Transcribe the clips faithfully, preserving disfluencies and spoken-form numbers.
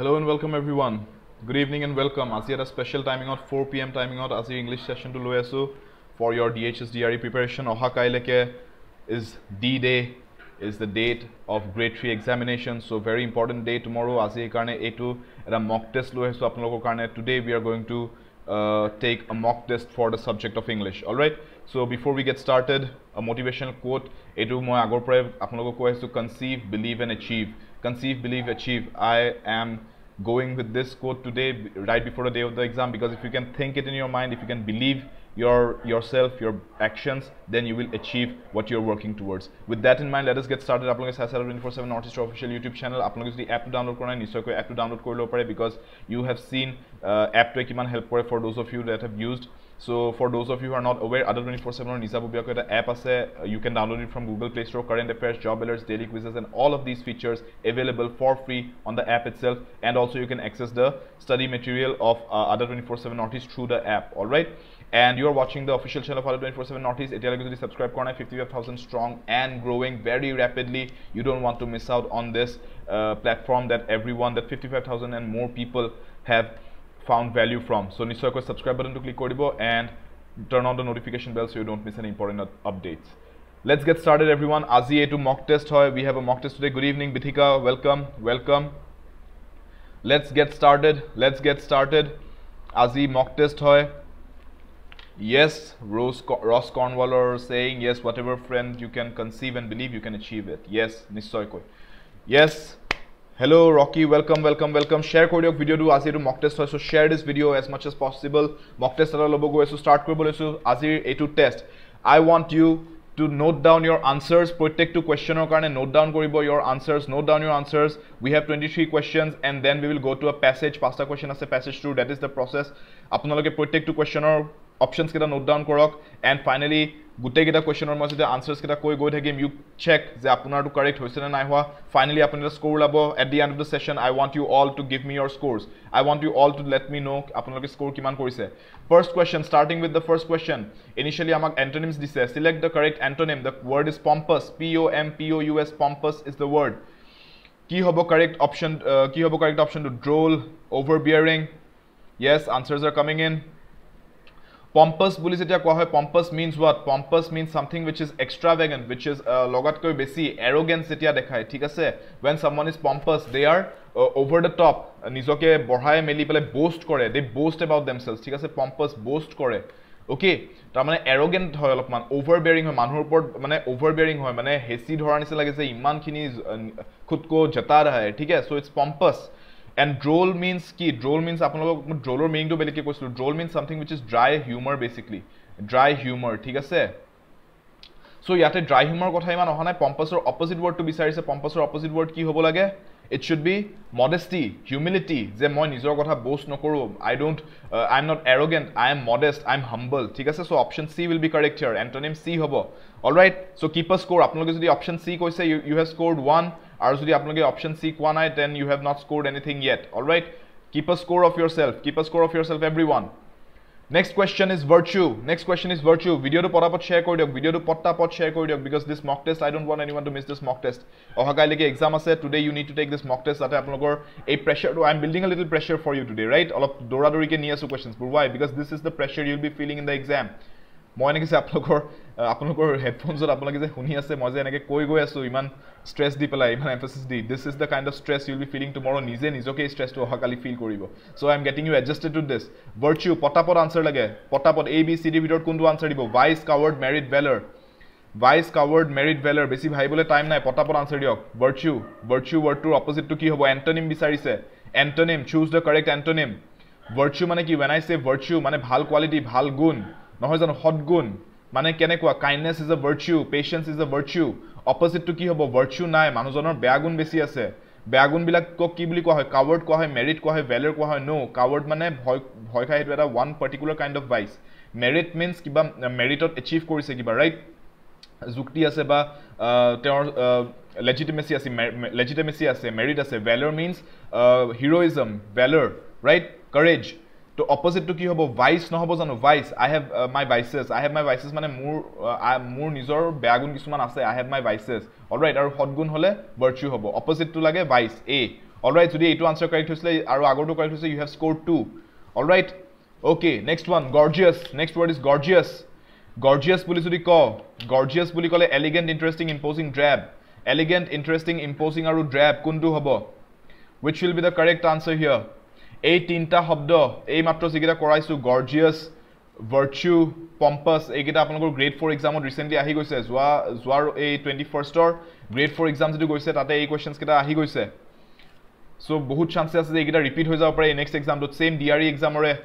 Hello and welcome everyone. Good evening and welcome. Asi eta special timing out four p m timing out asi English session to loi asu for your D H S D R E preparation. Oha kaileke is D day, is the date of grade three examination. So very important day tomorrow. Asi karne etu eta mock test loi asu apnalokor karne. Today we are going to uh, take a mock test for the subject of English. All right. So before we get started, a motivational quote etu moi agor pore apnalokor koi asu conceive, believe and achieve. Conceive, believe, achieve. I am going with this quote today right before the day of the exam, because if you can think it in your mind, if you can believe your yourself, your actions, then you will achieve what you're working towards. With that in mind, let us get started. Upload Adda two forty-seven Northeast official YouTube channel. Upload the app to download korna nishoy app to download kori lopare, because you have seen uh, app to kiman help kore for those of you that have used. So for those of you who are not aware, Adda two forty-seven Nizabubiako the app ase, you can download it from Google Play Store. Current affairs, job alerts, daily quizzes, and all of these features available for free on the app itself. And also you can access the study material of uh, Adda two forty-seven Northeast through the app. All right. And you are watching the official channel of Adda two forty-seven Northeast. Etia lagi jodi subscribe kora nai, fifty-five thousand strong and growing very rapidly. You don't want to miss out on this uh, platform that everyone, that fifty-five thousand and more people have found value from. So nishoy koi subscribe button to click koribo and turn on the notification bell so you don't miss any important updates. Let's get started everyone. Azi etu mock test hoy. We have a mock test today. Good evening Bithika, welcome, welcome. Let's get started. Let's get started. Azi mock test hoy. Yes, Rose Ross Cornwaller saying yes, whatever friend you can conceive and believe, you can achieve it. Yes, nishoy koi. Yes. Hello Rocky, welcome, welcome, welcome. Share koriok video do azir mock test hoy, so share this video as much as possible. Mock test ala lobo go so start korbo loisu azir etu test. I want you to note down your answers. Protectu questioner karone note down koribo your answers. Note down your answers. We have twenty-three questions and then we will go to a passage. Pasta question as a passage through. That is the process. Apnaloke protectu questioner options keta note down korok, and finally gute keta questioner moise the answers keta koi goi thagim, you check je apunar to correct hoise na nai hua. Finally apunara score labo at the end of the session. I want you all to give me your scores. I want you all to let me know apunaloke score kiman korise. First question, starting with the first question. Initially amak antonyms dise. Select the correct antonym. The word is pompous. P O M P O U S, pompous is the word. Ki hobo correct option, uh, ki hobo correct option to droll, overbearing. Yes, answers are coming in. Pompous boli jetia koa hoy, pompous means what? Pompous means something which is extravagant, which is uh, logat koi besi arrogance jetia dekhai, thik ase. When someone is pompous, they are uh, over the top, nijoke borhai meli pele boast kore, they boast about themselves, thik ase. Pompous boast kore, okay. Tar mane arrogant hoy, olopman overbearing hoy, manhor upor mane overbearing hoy, mane hesi dhora nise lage je iman khini khud ko jata raha hai, thik hai. So it's pompous. And droll means ki? Droll means apnalok droll or meaning to bele ki koislo. Droll means something which is dry humor, basically dry humor, thik ase. So yate dry humor kotha iman ohana. Pompous or opposite word to bisarise. Pompous or opposite word ki hobo lage? It should be modesty, humility. Je moi nijor kotha boast nokoru. I don't, uh, I'm not arrogant. I am modest. I'm humble. Thik ase. So option C will be correct here. Antonym C hobo. All right. So keep a score. Apnalok jodi option C koise, you you have scored one. Aru jodi apnaloke option C koa nai, then you have not scored anything yet. All right. Keep a score of yourself. Keep a score of yourself, everyone. Next question is virtue. Next question is virtue. Video to potapot share kori diok. Video to potapot share kori diok, because this mock test, I don't want anyone to miss this mock test. Oha kaileke exam ase. Today you need to take this mock test. Tate apnalokor a pressure. I'm building a little pressure for you today, right? Olop dora dori ke ni asu questions. But why? Because this is the pressure you'll be feeling in the exam. Moi neki se apnalokor apnalokor headphones ot apnaloke je huni ase, moi je enake koi goi asu iman stress di pelai, iman emphasis di. This is the kind of stress you'll be feeling tomorrow. Nije nijoke stress to hakali feel koribo. So I am getting you adjusted to this. Virtue, potapot answer lage. Potapot A B C D bidor kundu answer dibo? Vice, coward, merit, valor. Vice, coward, merit, valor. Besi bhaibole time nai, potapot answer diok. Virtue, virtue word to opposite to ki hobo? Antonym bisarise. Antonym, choose the correct antonym. Virtue mane ki? When I say virtue mane bhal quality, bhal gun. Nohoy jano hot gun mane kene kwa? Kindness is a virtue, patience is a virtue. Opposite to ki hobo? Virtue nai, manujonor beya gun besi ase. Beya gun bilak ko ki buli koa hoy? Coward koa hoy, merit koa hoy, valor koa hoy? No, coward mane hoy hoy khai etu eta one particular kind of vice. Merit means kiba merit ot achieve korise kiba, right? Jukti ase ba teor legitimacy ase, legitimacy ase, merit ase. Valor means uh, heroism, valor, right? Courage. So opposite to ki hobo? Vice, no hobo jano? Vice, I have uh, my vices. I have my vices mane mur uh, mur nijor beya gun kisuman ase. I have my vices. All right. Aru hot gun hole virtue hobo. Opposite to lage vice. A. Alright, today it answer correct husle, aru agor to correct husle, you have scored two. Alright, okay, next one, gorgeous. Next word is gorgeous. Gorgeous bully to the call. Gorgeous bully call elegant, interesting, imposing, drab. Elegant, interesting, imposing, aru drab. Kundu hobo. Which will be the correct answer here? A tinta hobdo, a matro sigita koraisu, gorgeous, virtue, pompous, a geta apanakor grade four exam recently ahi goise, Zuar a twenty-first or grade four exams to goise, tata a questions keta ahi goise. So, bohut chances ase je ekita repeat hoi jabo pare next exam dot same D R E exam ore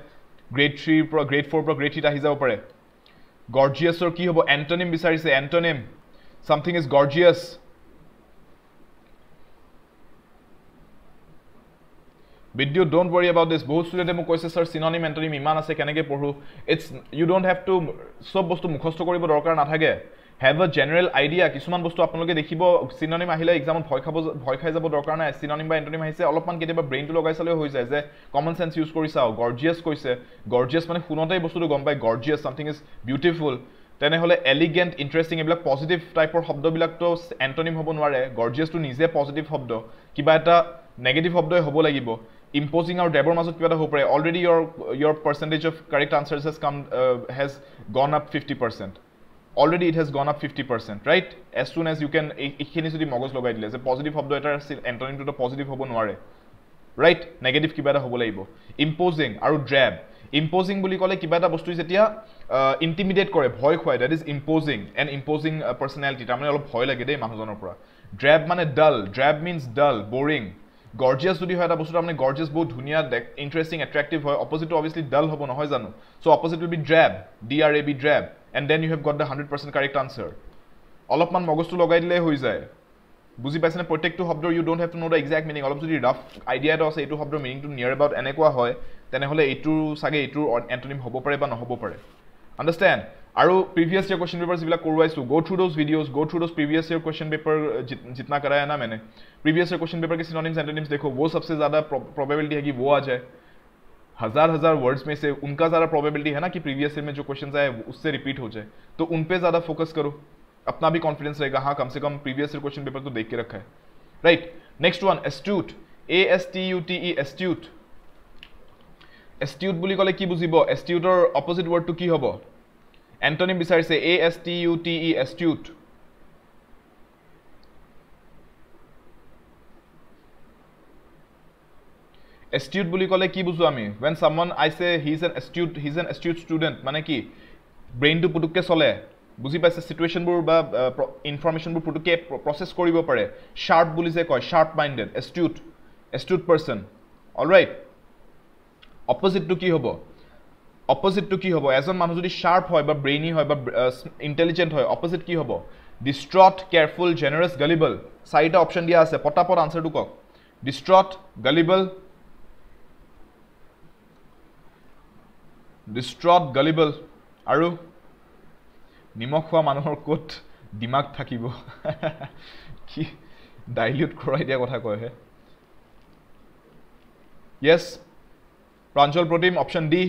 grade three pro grade four pro grade three ta ahi jabo pare. Gorgeous or ki hobo antonym bisarise antonym something is gorgeous. Video, don't worry about this. Bohut student mo koise sir synonym antonym iman ase keneke porhu. It's you don't have to sob bostu mukhosto koribo dorkar na thage. Have a general idea. Kisuman bostu apnaloke dekhibo synonym ahile exam ot bhoy khabo bhoy khai jabo dorkar nai synonym ba antonym ahise olopman keteba brain to logaisale hoi jay je common sense use kori sao gorgeous koise gorgeous mane khunotei bostu to gom pai gorgeous something is beautiful tene hole elegant interesting eblak positive type or hobdo bilak to antonym hobo nware gorgeous to nije positive hobdo kiba eta negative hobdo hobo lagibo imposing or drab or majot kiba eta ho pare already your your percentage of correct answers has come uh, has gone up fifty percent. Already it has gone up fifty percent, right? As soon as you can, ekhini sudi mogos logai dile je positive hobdo eta antonym to the positive hobo nware, right? Negative kiba eta hobo lagibo. Imposing aru drab. Imposing buli kole kiba eta bostu jetia intimidate kore, bhoy khwai, that is imposing, an imposing uh, personality. Tamane olop bhoy lage dei manujonor pura. Drab mane dull. Drab means dull, boring. Gorgeous jodi hoy eta bostu tamane gorgeous bahut dhuniya, interesting, attractive hoy. Opposite to obviously dull hobo nohoy janu. So opposite will be drab, D R A B, drab. And then you have got the one hundred percent correct answer. Olopman mogostu logai dile hoi jay buji paisene protect to hobdo, you don't have to know the exact meaning. Olop jodi rough idea eta ase etu hobdo meaning to near about enekwa hoy tene hole etu sage etu antonym hobo pare ba nohobo pare, understand? Aru previous year question papers bila koruaisu, go through those videos, go through those previous year question paper jitna karaya na maine previous year question paper ke synonyms antonyms dekho, wo sabse zyada probability hai ki wo aa jaye. हजार हजार words में से उनका ज़्यादा probability है ना कि previous year में जो क्वेश्चंस आए उससे रिपीट हो जाए, तो उन पे ज़्यादा फोकस करो, अपना भी कॉन्फिडेंस रहेगा, हाँ कम से कम प्रीवियस ईयर क्वेश्चन पेपर तो देख के रखा है, right? Next one astute, A S T U T E astute. Astute बुली कले कि बुझिब? एस्ट्यूटर अपोजिट वर्ड टू कि हबो? एंटोनिम बिचारिसे, A S T U T E astute. Astute buli kole ki buzu ami? When someone I say he is an astute, he is an astute student, mane ki brain tu putukke sole, buji paise situation bur ba uh, information bur putukke process koribo pare, sharp buli je koy, sharp minded, astute, astute person. All right, opposite to ki hobo? Opposite to ki hobo? Ejon manu jodi sharp hoy ba brainy hoy ba uh, intelligent hoy, opposite ki hobo? Distraught, careful, generous, gullible. Saita option dia ase, potapot answer tu kok. Distraught, gullible, distraught, gullible aru nimok khwa manuhor kot dimag thakibo ki dilute korai dia kotha koy he. Yes, pranjol protein option D,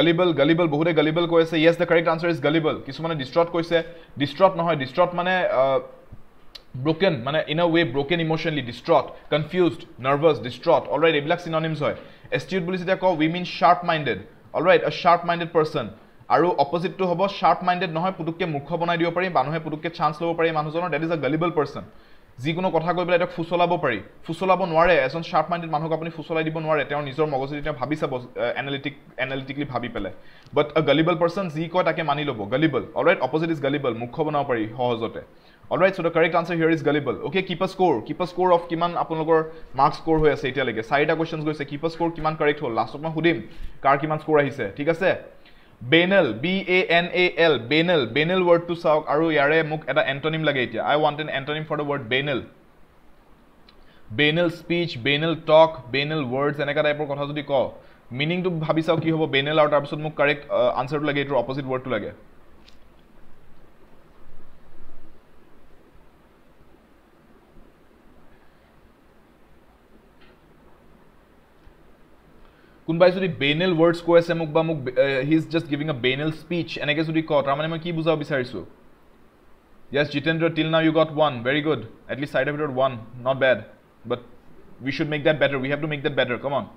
gullible, gullible bohure gullible koise. Yes, the correct answer is gullible. Kisumane distraught koise, distraught nohoy, distraught mane uh, broken, mane in a way broken emotionally, distraught, confused, nervous, distraught. All right, eblak synonyms hoy. Astute buli jetia koy, we mean sharp minded. All right, a sharp minded person. Aru opposite to hobo sharp minded nohoy, putukke murkha banai dibo pari, manuhe putukke chance lobo pari manujonor, that is a gullible person. Ji kono kotha koi pela etok fusolabo pari, fusolabo nware, ejon sharp minded manuhok apuni fusolai dibo nware, teo nijor mogojodi teo bhabi sabo, analytic analytically bhabi pele. But a gullible person ji koi take mani lobo, gullible. All right, opposite is gullible, murkha banao pari hohojote. All right, so the correct answer here is gullible. Okay, keep a score, keep a score of kiman apunalokor mark score hoi ase etia lage, saita questions goise, keep a score kiman correct hol, last ma hudim kar kiman score ahise, thik ase? Banal, b a n a l, banal, banal word to saok aru yare muk eta antonym lage etia. I want an antonym for the word banal. Banal speech, banal talk, banal words, eneka type or kotha jodi ko meaning to bhabi saok ki hobo banal aru tar pisot muk correct uh, answer to lage, etu opposite word to lage. Kunbai sudi banal words ko ase muk ba muk he is just giving a banal speech eneke sudi ko tar mane moi ki bujao bisarisu. Yes Jitendra, till now you got one, very good, at least side of it one, not bad, but We should make that better. We have to make that better. Come on.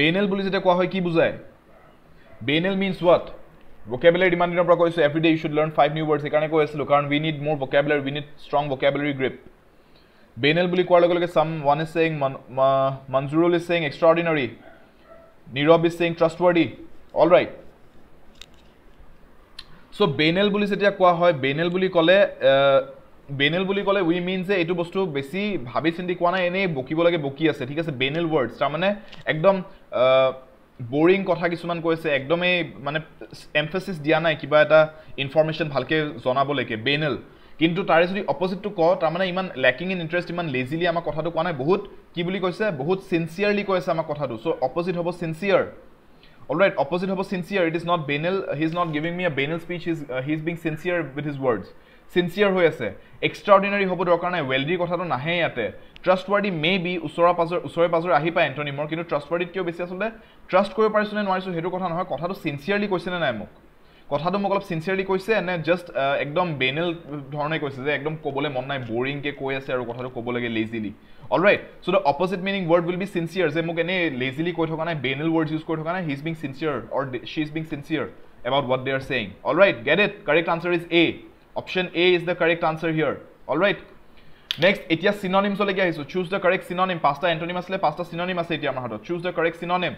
Bainel boli jeta koa hoy ki bujhay? Bainel means what? Vocabulary demand diner pra koisu every day you should learn five new words. Ekarne koi asilo karon we need more vocabulary, we need strong vocabulary grip. Bainel boli koar logologe someone is saying Man, Ma, Manzurul is saying extraordinary. Nirab is saying trustworthy. All right. So bainel boli jeta koa hoy, bainel boli kole uh, Benel বুলি কলে we মিন যে এটো বস্তু বেছি ভাবি চিন্তি কোৱা না এনে বকিব লাগে বকি আছে ঠিক আছে বেনেল ওয়ার্ডস তাৰ মানে একদম বোরিং কথা কিছুমান কৈছে একদমে মানে এমফাসিস দিয়া নাই কিবা এটা ইনফৰমেশন ভালকে জনাব লাগে বেনেল কিন্তু তাৰে যদি অপজিটটো ক তাৰ মানে ইমান ল্যাকিং ইন ইন্টারেস্ট ইমান লেজিলি আমাৰ কথাটো কোৱা নাই বহুত কি বুলি কৈছে বহুত সিনসিয়ারলি কৈছে আমাৰ কথাটো সো অপজিট হ'ব সিনসিয়ার অলরাইট অপজিট হ'ব sincere it is not banal he is not giving me a banal speech he is he is being sincere with his words Sincere hoy ase. Extraordinary hobo dorkar nai. Wealthy kotha to nahe yate. Trustworthy maybe usora pazor usore pazor ahi pa antonym or kintu trustworthy kiyo beshi asole trust koribo parisu ne nwarisu hetu kotha nohoy kotha to sincerely koise ne nai mok. Kotha to mok alop sincerely koise ne just ekdom banal dhorone koise je ekdom kobole mon nai boring ke koi ase aru kotha to kobo lage lazily. All right. So the opposite meaning word will be sincere. Je mok ene lazily koi thoka nai banal words use koi thoka nai he is being sincere or she is being sincere about what they are saying. All right. Get it? Correct answer is A. Option A is the correct answer here. All right. Next, etia synonyms ole kya hisu. Choose the correct synonym. Pasta antonym asle, pasta synonym asle etia amar hatot. Choose the correct synonym.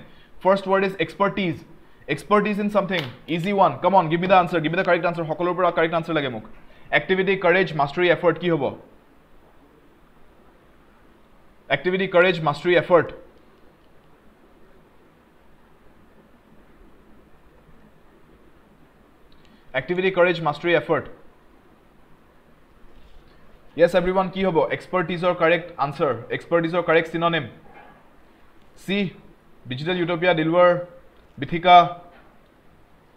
First word is expertise. Expertise in something. Easy one. Come on, give me the answer. Give me the correct answer. Hokolor pura correct answer lage mok. Activity, courage, mastery, effort ki hobo. Activity, courage, mastery, effort. Activity, courage, mastery, effort. Yes, everyone, ki hobo? Expertise or correct answer. Expertise or correct synonym. C. Digital utopia, deliver, Bithika,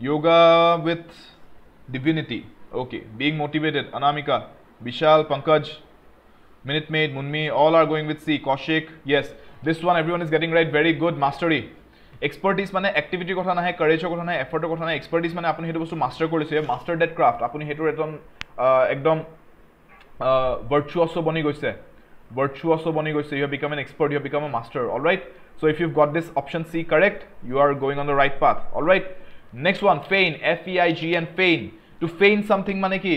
yoga with divinity. Okay. Being motivated, Anamika, Vishal, Pankaj, Minute Maid, Munmi, all are going with C. Kaushik, yes. This one everyone is getting right. Very good. Mastery. Expertise means activity, courage, effort, expertise means master. Master that craft. You Uh, virtuoso bani goise. Virtuoso bani goise. You have become an expert. You have become a master. All right. So if you've got this option C correct, you are going on the right path. All right. Next one, feign. F E I G N. Feign. To feign something mane ki.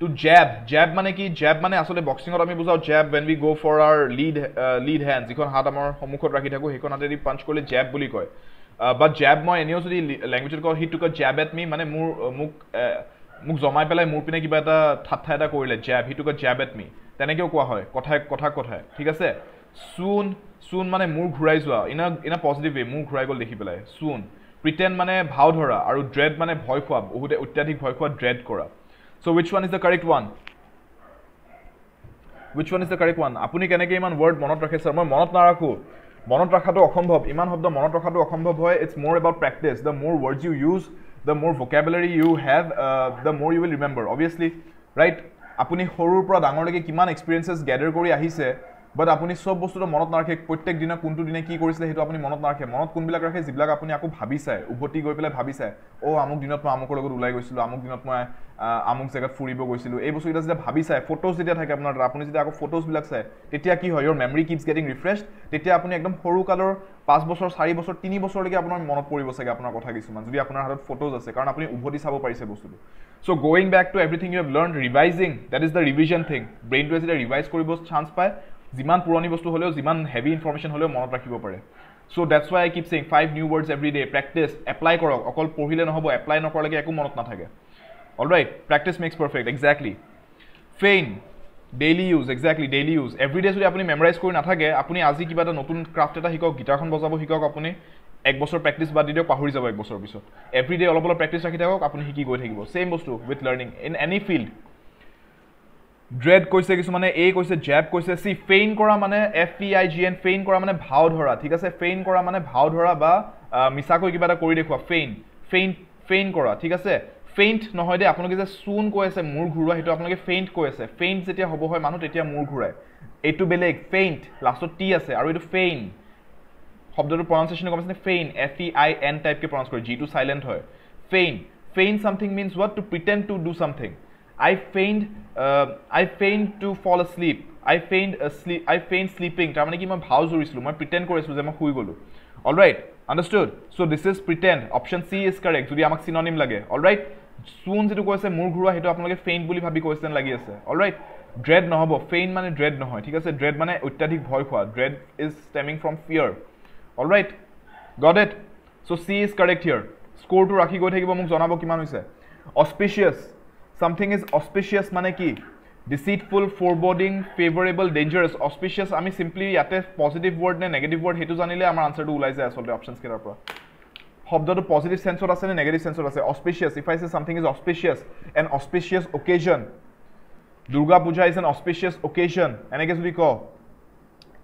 To jab. Jab mane ki. Jab mane asole boxing or ami bujao jab when we go for our lead uh, lead hands. Ikon hat amar homukhot rakhi thako. Ikon hateri punch kole jab boli koy. But jab moi enio jodi language ko he took a jab at me. Mane mur muk. Muk zomai pelai mur pine kiba eta thatha eta korile jab he took a jab at me tene keo koa hoy kotha kotha kotha thik ase soon soon mane mur ghurai jua in a in a positive way mur ghurai gol dekhi pelai soon pretend mane bhau dhora aru dread mane bhoy khoa bahut otyadik bhoy khoa dread kora so which one is the correct one which one is the correct one apuni keneke iman word monot rakhe sir moi monot na rakhu monot rakha to okhambhob iman hobdo monot rakha to okhambhob hoy it's more about practice the more words you use the more vocabulary you have, uh, the more you will remember, obviously, right? Apuni horror pra dangor leke kiman experiences gather kori ahise, but apuni sob bostu to monot narakhe, prottek dina kuntu dine ki korisile hetu apuni monot narakhe, monot kun bilak rakhe jibilak apuni aku bhabisai, ubhoti goi pelai bhabisai. Oh, amuk dinot moi amukor logot ulai goisilu, amuk dinot moi amuk jagat furibo goisilu. Ei bostu eta jeta bhabisai, photos jetia thake apnar apuni jeta aku photos bilak sai, tetia ki hoy your memory keeps getting refreshed, tetia apuni ekdom horu kalor five বছৰ four বছৰ three বছৰ লাগি আপোনাৰ মনত পৰিব চাগে আপোনাৰ কথা কিছুমান যদি আপোনাৰ হাতত ফটোজ আছে কাৰণ আপুনি উভতি চাব পাৰিছে বস্তুটো so going back to everything you have learned revising that is the revision thing brain টু এটা রিভাইজ কৰিব চান্স পায় জিমান পুৰণি বস্তু হলেও জিমান হেভি ইনফৰমেশন হলেও মনত ৰাখিব পাৰে so that's why I keep saying five new words every day practice apply কৰক অকল পঢ়িলে নহব এপ্লাই নকৰ লাগি একো মনত নাথাকে alright practice makes perfect exactly ফেইন Daily use, exactly, daily use. Every day, so you have to memorize kori nathake, apuni aji kiba eta notun craft eta hikok, guitar khon bajabo hikok apuni ek bosor practice bad dilo pahori jabo ek bosor pisot. Every day olob olob practice rakhi thakok apuni hiki goi thakibo. Same bostu with learning in any field. Dread koise kisumane A koise jab koise C feign kora mane F E I G N feign kora mane bhau dhora. Thik ase feign kora mane bhau dhora ba misa koi kiba eta kori dekhua feign feign feign kora. Thik ase Faint no hoy de apunoge je soon koi ase mur ghurua hetu apunoge faint koi ase faint jetia hobo hoy manu tetia mur ghurai etu beleg faint lastot t ase aru etu feign hobdo to pronunciation kom ase feign f e I n type ke pronounce kore g to silent hoy feign feign something means what to pretend to do something I feigned uh, I feigned to fall asleep. I feigned asleep. I feigned sleeping. Tamane ki ma bhaus horislo. Ma pretend koreslo je ma hui golu. All right, understood. So this is pretend. Option C is correct. Jodi amak synonym lage. All right. Soon jetu koise mur ghurua hetu apnaloge faint boli bhabi question lagi ase. All right. Dread nohobo. Faint mane dread nohoy. Thik ase. Dread mane ottyadik bhoy khoa. Dread is stemming from fear. All right. Got it. So C is correct here. Score to rakhi goi thekibo muk janabo kiman hoise. Auspicious. Something is auspicious mane ki? Deceitful, foreboding, favorable, dangerous. Auspicious ami simply yate positive word ne negative word hetu janile amar answer to ulai jay asolte options kera pora. Hobdo to positive sense or ase ne negative sense or ase. Auspicious. If I say something is auspicious, an auspicious occasion. Durga Puja is an auspicious occasion. Eneke jodi ko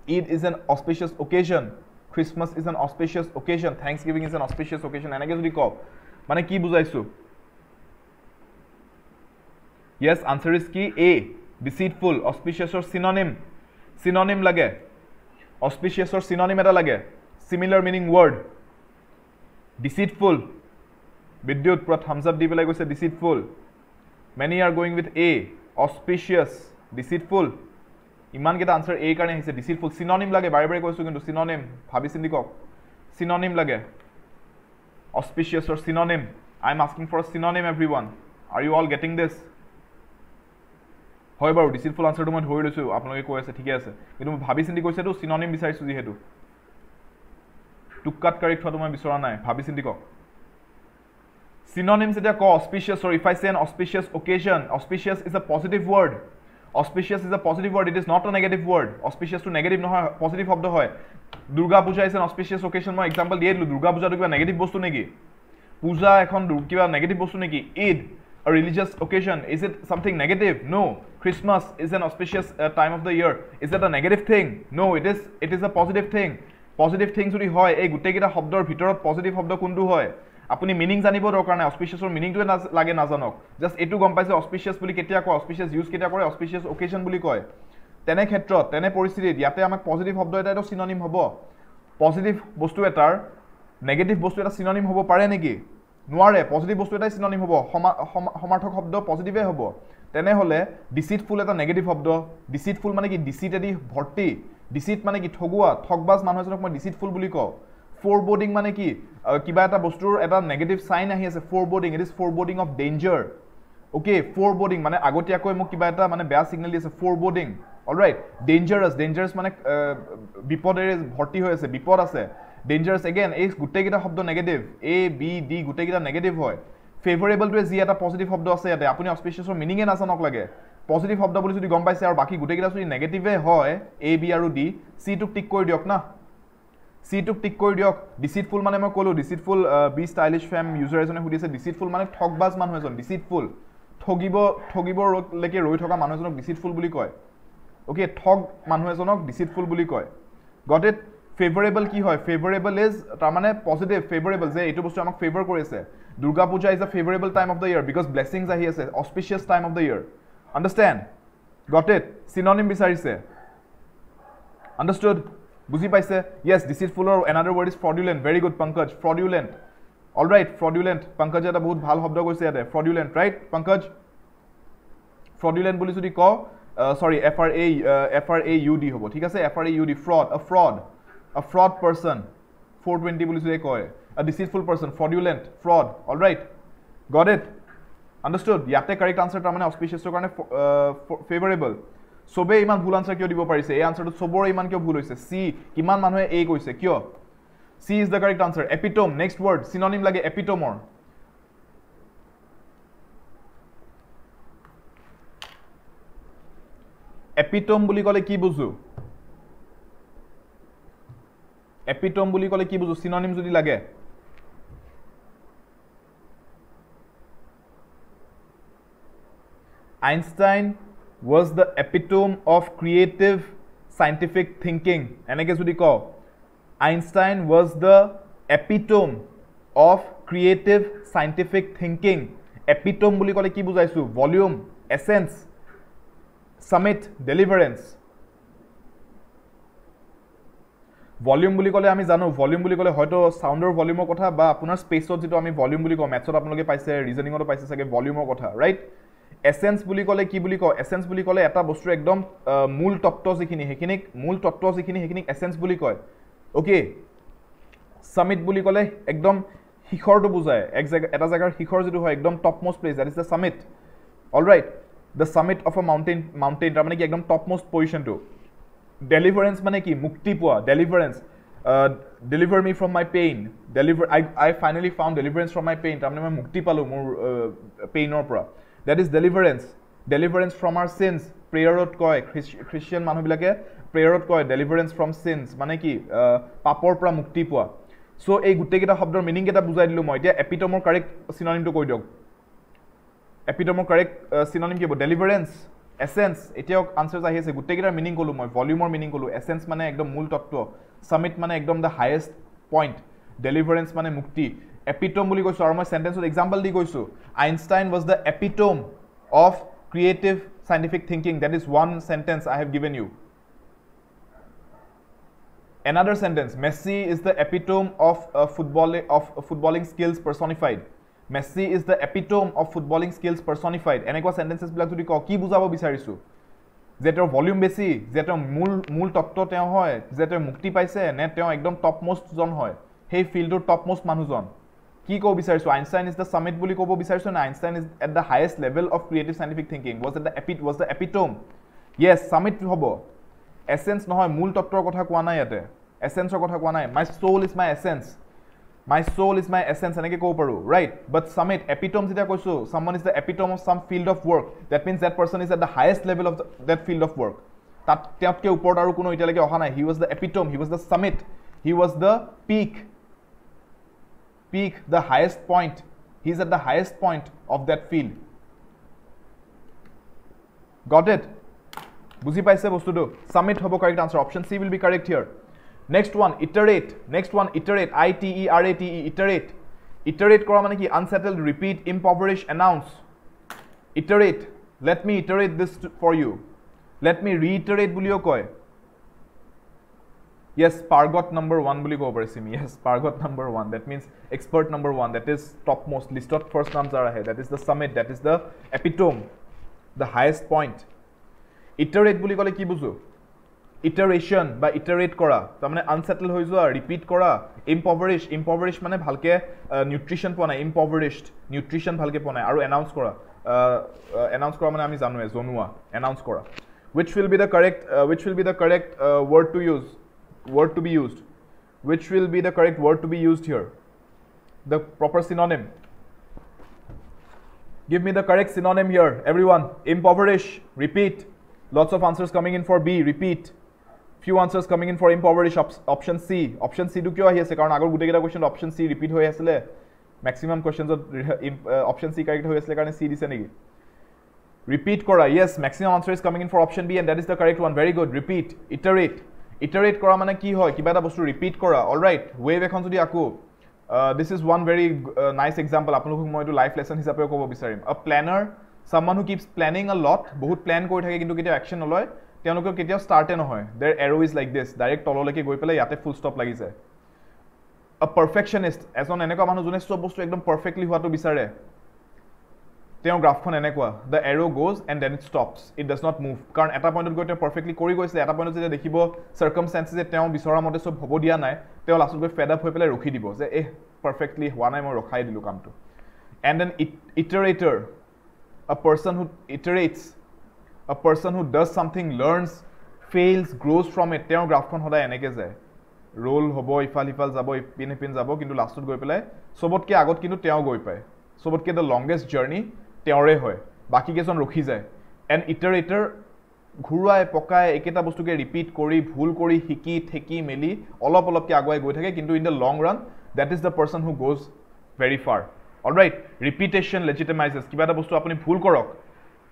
Eid is an auspicious occasion. Christmas is an auspicious occasion. Thanksgiving is an auspicious occasion. Eneke jodi ko mane ki bujaisu? Yes, answer is ki A. Deceitful. Auspicious or synonym. Synonym lage. Auspicious or synonym eta lage. Similar meaning word. Deceitful. Vidyut pura thumbs up di pelai koise deceitful. Many are going with A. Auspicious. Deceitful. Iman keta answer A karne hise deceitful. Synonym lage. Bare bare koisu kintu synonym. Bhabi chindi kok. Synonym lage. Auspicious or synonym. I am asking for a synonym, everyone. Are you all getting this? হয় বাৰু ডিসিটফুল আনসারটো মই ধৰি লৈছো আপোনালোকে কৈ আছে ঠিকে আছে কিন্তু মই ভাবি চিন্তি কৈছেটো সিনোনিম বিচাৰিছো যেহেতু টুককাট কারেক্ট হোৱা মই বিচৰা নাই ভাবি চিন্তি ক সিনোনিমস এটা ক auspicious or if I say an auspicious occasion auspicious is a positive word auspicious is a positive word it is not a negative word auspicious টু নেগেটিভ নহয় পজিটিভ শব্দ হয় Durga Puja is an auspicious occasion মই example দিয়ে দিলো দুর্গা পূজাটো কিবা negative বস্তু নেকি পূজা এখন কিবা নেগেটিভ বস্তু নেকি Eid a religious occasion is it something negative no Christmas is an auspicious uh, time of the year is that a negative thing no it is it is a positive thing positive things jodi hoy ei gutte kita hobdor bhitorot positive hobdo kundu hoy apuni meaning janibo dorkar nai auspicious or meaning to lage na janok just etu gom paise auspicious buli ketia ko auspicious use ketia kore auspicious occasion buli koy tene khetrot tene poristhitit yate amak positive hobdo eta eto synonym hobo positive bostu etar negative bostu eta synonym hobo pare neki Noare, positive bostu eta synonym hobo, homarthok hobdo positive hobo. Tene hole deceitful eta negative hobdo, deceitful mane ki deceit edi bhorti, deceit mane ki thogua, thogbaz manu ejonok moi deceitful buli ko. Foreboding mane ki kiba eta bostur eta negative sign ahi ase foreboding, it is foreboding of danger. Okay, foreboding mane agotia koi mok kiba eta mane beya signal di ase foreboding. All right, dangerous, dangerous mane bipodere bhorti hoi ase, bipod ase. Dangerous again is gutte kita hobdo negative a b d gutte kita negative hoy favorable to z eta positive hobdo ase ate apuni auspicious or meaning e na sanok lage positive hobdo boli jodi gom paise ar baki gutte kita jodi negative e hoy a b aru d c tuk tick kori diok na c tuk tick kori diok deceitful mane moi kolu deceitful b stylish fam user ejone hudi ase deceitful mane thogbaz manu ejon deceitful thogibo thogibo leke roi thoka manu ejonok deceitful buli koy okay thog manu ejonok deceitful buli koy got it favorable ki hoy favorable is tamane positive favorable je etu bostu amak favor korise durga puja is a favorable time of the year because blessings ahi ase auspicious time of the year understand got it synonym bisarise understood buji paise yes deceitful or another word is fraudulent very good pankaj fraudulent all right fraudulent pankaj eta bahut bhal hobdo koise ate fraudulent right pankaj fraudulent boli jodi ko sorry f r a f r a u d hobo thik ase f r a u d fraud a fraud A fraud person, four twenty bolisure koy. A deceitful person, fraudulent, fraud. All right, got it, understood. Yate correct answer tamane auspicious to karne favorable. Sobe iman bhul answer kyo dibo parise. A answer to sobor iman kyo bhul hoise. C kiman manuhe A koise kyo. C is the correct answer. Epitome. Next word. Synonym lage epitome or. Epitome boli kole ki buju. Epitome boli kole ki buju synonym jodi lage Einstein was the epitome of creative scientific thinking eneke jodi ko Einstein was the epitome of creative scientific thinking epitome boli kole ki bujaisu volume essence summit deliverance Volume boli kole ami janu volume boli kole hoyto sound or volume or kotha ba apunar space or jeto ami volume boli ko maths or apnaloge paise reasoning or paise sage volume or kotha right essence বুলি কলে কি বুলি কও essence বুলি কলে এটা বস্তু একদম মূল তত্ত্ব যেখিনি হেখিনি মূল তত্ত্ব যেখিনি হেখিনি এসেন্স বুলি কয় ওকে সামিট বুলি কলে একদম হিখৰটো বুজায় এক জায়গা এটা জায়গাৰ হিখৰ যেটো হয় একদম top most place that is the summit alright the summit of a mountain mountain মানে কি একদম টপ মোস্ট পজিশন টু ডেলিভারেন্স মানে কি মুক্তি পোৱা deliverance deliver me from my pain deliver i i finally found deliverance from my pain tamne mai mukti palu mur pain or pra that is deliverance deliverance from our sins prayer ot koy christian manu bilake prayer ot koy deliverance from sins mane ki papor pra mukti pua so ei gutte kita shobdor meaning kita bujai dilu moi etia epitomor correct synonym to koi diok epitomor correct synonym ki bo deliverance essence etia answer ahi ase gutte kita meaning kolu moi volume or meaning kolu essence mane ekdom mul tattwa summit mane ekdom the highest point deliverance mane mukti epitome boli koisu aru moi sentence ot example di koisu einstein was the epitome of creative scientific thinking that is one sentence I have given you another sentence messi is the epitome of uh, football of uh, footballing skills personified messi is the epitome of footballing skills personified enekwa sentences bilak jodi ko ki bujabo bisarisu যেটাৰ volume বেছি যেটা মূল মূল তত্ত্ব তেও হয় যেটা মুক্তি পাইছে নে তেও একদম টপ মোস্ট জন হয় হেই ফিল্ডৰ টপ মোস্ট মানুহজন কি কও বিচাৰিছো আইনষ্টাইন ইজ দা সামিট বুলি কব বিচাৰিছো না Einstein is at the highest level of creative scientific thinking was at the এপিট was the epitome yes summit হ'ব এসেন্স নহয় মূল তত্ত্বৰ কথা কোৱা নাই ইয়াতে এসেন্সৰ কথা কোৱা নাই my soul is my essence my soul is my essence এনেকে কও পাৰো ৰাইট বাট সামিট এপিটোম যেটা কৈছো someone is the epitome of some field of work that means that person is at the highest level of that field of work তাত তেতকে ওপৰত আৰু কোনো ইটা লাগে অহা নাই he was the epitome he was the summit he was the peak peak the highest point he is at the highest point of that field got it বুজি পাইছে বস্তুটো সামিট হ'ব correct answer option C will be correct here next one iterate next one iterate i t e r a t e iterate iterate kora mane ki unsettled repeat impoverish announce iterate let me iterate this for you let me reiterate bulio koy yes pargot number one buli ko pare simi yes pargot number one that means expert number one that is topmost listed first names are ahead that is the summit that is the epitome the highest point iterate buli kole ki buju iteration by iterate kora tamane unsettled hoi joa repeat kora impoverish impoverish mane bhalke uh, nutrition pona impoverished nutrition bhalke pona aru announce kora uh, uh, announce kora mane ami janu e jonua announce kora which will be the correct uh, which will be the correct uh, word to use word to be used which will be the correct word to be used here the proper synonym give me the correct synonym here everyone impoverish repeat lots of answers coming in for b repeat few answers coming in for impoverish op option c option c do kyo ahi ase karon agor gute geta question option c repeat hoi asle maximum questions option c correct hoi asle karone c dise neki repeat kora yes maximum answer is coming in for option b and that is the correct one very good repeat iterate iterate kora mane ki hoy kiba eta bostu repeat kora all right wave ekhon jodi aku this is one very uh, nice example apnalok moi etu life lesson hisabe kobo bisarim a planner someone who keeps planning a lot bahut plan koi thake kintu ketia action noloi teolokor ketia start e nohoy their arrow is like this direct tololeke goi pele yate full stop lagi jay a perfectionist ejon eneko manu jone sob bostu ekdom perfectly hua to bisare teo graph kon enekwa the arrow goes and then it stops it does not move karon eta point ot goi te perfectly kori goise eta point ot je dekhibo circumstances e teo bisora mote sob hobo dia nai teo last goi fed up hoi pele rokhi dibo je eh perfectly hua nai moi rokhai dilu kam to and then it iterator a person who iterates a person who does something learns fails grows from it teo graph kon hoda eneke jay roll hobo ifal ifal jabo ipin ipin jabo kintu last ot goi pelai sobot ke agot kintu teo goi pai sobot ke the longest journey teore hoy baki kejon rokhi jay an iterator ghuruai pokai eketa bostu ke repeat kori bhul kori hiki theki meli olop olop ke aguai goi thake kintu in the long run that is the person who goes very far all right repetition legitimizes kiba ta bostu apni bhul korok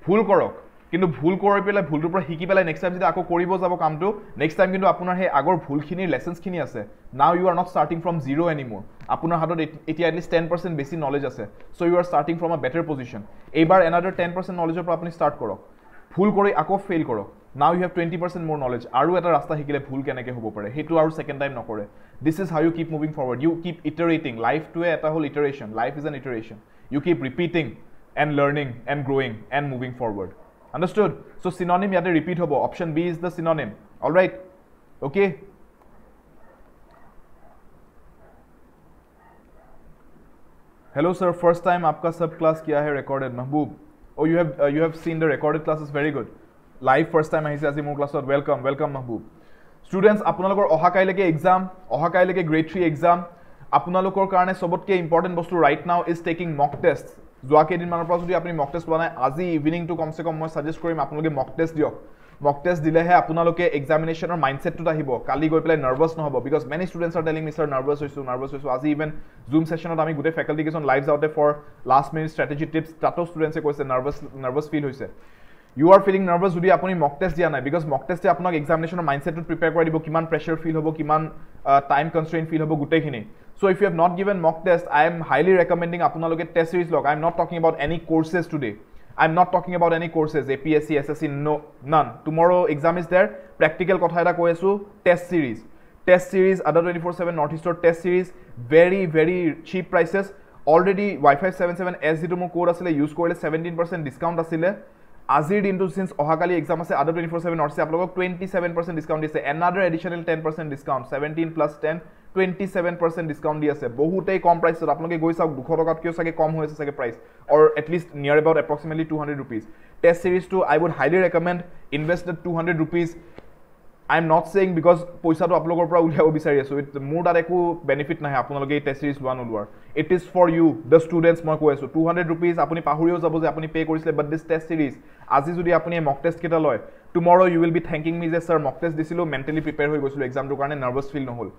bhul korok kintu bhul kori pela bhul tu pura hiki pela next time jeta ako koribo jabo kam tu next time kintu apunar he agor bhul khini lessons khini ase now you are not starting from zero anymore apunar hatot etia at least ten percent besi knowledge ase so you are starting from a better position ebar another ten percent knowledge upor apni start korok bhul kori ako fail korok now you have twenty percent more knowledge aru eta rasta hikile bhul keneke hobo pare hetu aru second time nokore this is how you keep moving forward you keep iterating life to eta whole iteration life is an iteration you keep repeating and learning and growing and moving forward. Understood? So synonym yade repeat hobo. Option B is the synonym. All right. Okay. Hello sir, first time आपका सब class किया है recorded Mehboob. Oh, you have uh, you have seen the recorded classes, very good. Live first time আহিছে আজি মোৰ ক্লাছত, welcome welcome mahboob. Students আপোনালোকৰ অহাকাই লাগে exam, অহাকাই লাগে grade three exam. আপোনালোকৰ কাৰণে সবতকে ইম্পৰ্টেন্ট বস্তু right now is taking mock tests. যোৱা কেইদিনমানৰ পৰা যদি আপুনি mock test বনাই আজি ইভিনিং টু কমছে কম মই সাজেস্ট কৰিম আপোনালোকে mock test দিয়ক. Mock test দিলেহে আপোনালোকে এক্সামিনেশনৰ মাইন্ডসেট টুটা আহিব, কালি গৈ পেলাই নার্ভাস নহব, because many students are telling me sir nervous হৈছো nervous হৈছো. আজি ইভেন জুম সেশনত আমি গুটে ফ্যাকাল্টি কেজন লাইভস আউটে for last minute strategy tips তাতো স্টুডেন্টসে কৈছে নার্ভাস নার্ভাস ফিল হৈছে. You are feeling nervous যদি আপুনি mock test দিয়া নাই, বিকজ mock test এ আপোনাক এক্সামিনেশনৰ মাইন্ডসেট টু প্রিপেয়ার কৰি দিব, কিমান প্ৰেশাৰ ফিল হ'ব, কিমান টাইম কনস্ট্রেইন্ট ফিল হ'ব গুটেখিনি. So if you have not given mock test, I am highly recommending আপোনালোকে টেস্ট সিরিজ লওক. I am not talking about any courses today. I'm not talking about any courses, A P S C, S S C, no, none. Tomorrow exam is there, practical kotha eta koi asu, test series. Test series, Adda two forty-seven Northeast Store test series, very, very cheap prices. Already Y five seven seven S zero mo code asile, use korile seventeen percent discount asile. Azir into since ohakali exam ase, Adda two forty-seven Northeast aplogok twenty-seven percent discount dise, another additional ten percent discount, seventeen plus ten, twenty-seven percent discount diye ase. Bohutei kom price ot apnaloke goi saok two hundred taka kyo sage kom hoise sage price, or at least near about approximately two hundred rupees. Test series to I would highly recommend invest the two hundred rupees. I am not saying because poisa to aplogor pura uliabo bisari asu, it more dar eku benefit nahi apnaloke test series one ulwar. It is for you the students, moi koi asu two hundred rupees apuni pahurio jabo je apuni pay korisle, but this test series aji jodi apuni mock test keta loy, tomorrow you will be thanking me je sir mock test disilo mentally prepare hoi goisilo exam to karone nervous feel nohol.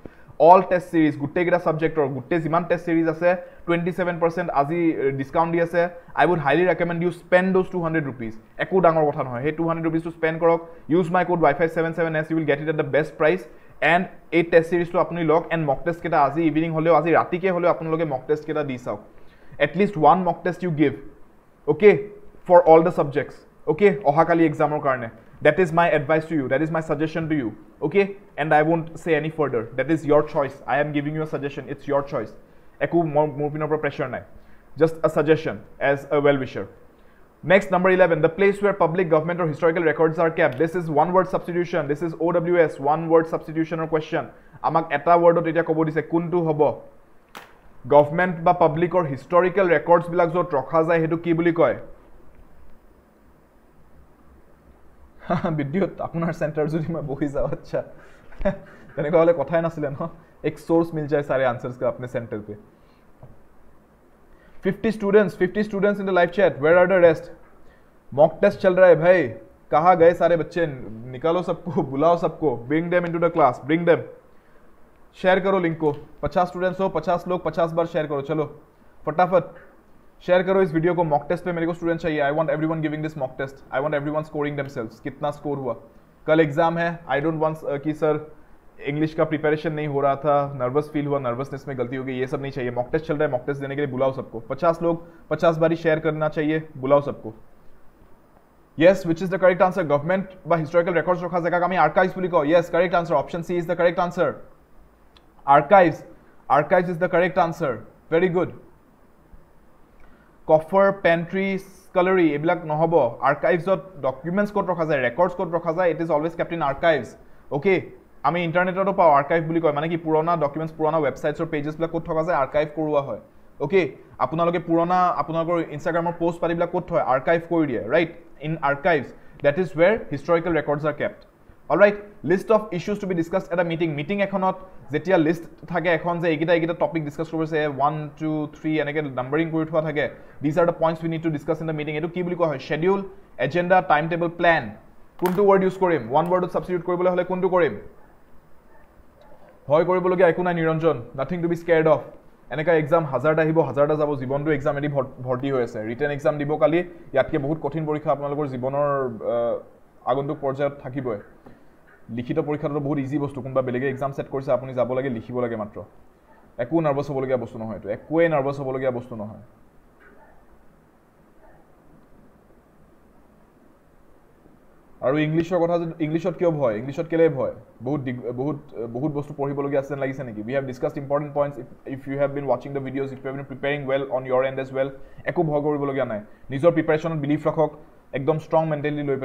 All test series gutte gida subject or gutte jiman test series ase twenty-seven percent aji discount di ase. I would highly recommend you spend those two hundred rupees. Eku dangor kotha nahoy, he two hundred rupees to spend korok, use my code Y five seven seven S, you will get it at the best price, and a test series to apni log and mock test keta aji evening holeo aji rati ke holeo apnaloke mock test keta di saok. At least one mock test you give, okay, for all the subjects, okay, ohakali exam or karne. That is my advice to you, that is my suggestion to you, okay, and I won't say any further, that is your choice. I am giving you a suggestion, it's your choice, eku more pinopra pressure nai, just a suggestion as a well-wisher. Next, number eleven, the place where public government or historical records are kept. This is one word substitution, this is O W S, one word substitution or question. Amak eta word ot eta kobo dise kuntu hobo, government ba public or historical records bilak jot rakha jay hetu ki buli koy. Bidyut apunar center jodi ma bohi jao acha tene kohole kotha nasile no, ek source mil jaye sare answers ka apne center pe. fifty students fifty students in the live chat, where are the rest? Mock test chal raha hai bhai, kaha gaye sare bacche, nikalo sabko, bulao sabko, bring them into the class, bring them. Share karo link ko, fifty students ho, fifty log fifty bar share karo, chalo फटाफट share करो इस video को. Mock test पे मेरे को student चाहिए, I want everyone giving this mock test, I want everyone scoring themselves, कितना score हुआ, कल एग्जाम है, आई डोंट वांट कि सर इंग्लिश का प्रिपरेशन नहीं हो रहा था, नर्वस फील हुआ, नर्वसनेस में गलती हो गई, ये सब नहीं चाहिए. मॉक टेस्ट चल रहा है, मॉक टेस्ट देने के लिए बुलाओ सबको, fifty लोग fifty बारी शेयर करना चाहिए, बुलाओ सबको. Yes, which is the correct answer? Government by historical records रखा जाएगा कमी आर्काइव्स बोली को. Yes, correct answer. Option C is the correct answer. Archives. Archives is the correct answer. Very good. Coffer, pantry, scullery, ebilak nohobo. Archives or documents code rakha jay, records code rakha jay, it is always kept in archives. Okay, ami internet oto pao archive buli koy, mane ki purana documents, purana websites or pages bilak code rakha jay, archive korua hoy. Okay, apunaloke purana apunalokor Instagram or post pari bilak code hoy, archive kori diye, right? In archives, that is where historical records are kept. All right, list of issues to be discussed at a meeting. Meeting ekhonot jetia list thake ekhon je ekita ekita topic discuss koribo se one two three enake numbering kori thua thake. These are the points we need to discuss in the meeting. Etu ki buli koy hoy? Schedule, agenda, timetable, plan. Kuntu word use korim? One word substitute koribole hole kuntu korim? Hoy koribole ge eku nai Niranjan, nothing to be scared of. এনেকা exam one thousand টা আহিব one thousand টা যাব, জীবনটো exam এডি ভর্তি হৈ আছে, written exam দিব কালি, ইয়াতকে বহুত কঠিন পৰীক্ষা আপোনালোকৰ জীৱনৰ আগন্তুক পৰ্যায়ত থাকিবই. লিখিত পৰীক্ষাটো বহুত ইজি বস্তু, কোনবা বেলেগে एग्जाम সেট কৰিছে, আপুনি যাব লাগে লিখিব লাগে মাত্ৰ, একো নার্ভাস হ'বলগীয়া বস্তু নহয়, এটো একোৱে নার্ভাস হ'বলগীয়া বস্তু নহয়. আৰু ইংলিশৰ কথা ইংলিশত কিয় ভয় ইংলিশত কেলে ভয় বহুত বহুত বহুত বস্তু পঢ়িবলগীয়া আছে লাগিছে নেকি we have discussed important points if, if you have been watching the videos if you have been preparing well on your end as well একো ভয় কৰিবলগীয়া নাই নিজৰ preparation belief ৰাখক একদম strong mentally লৈ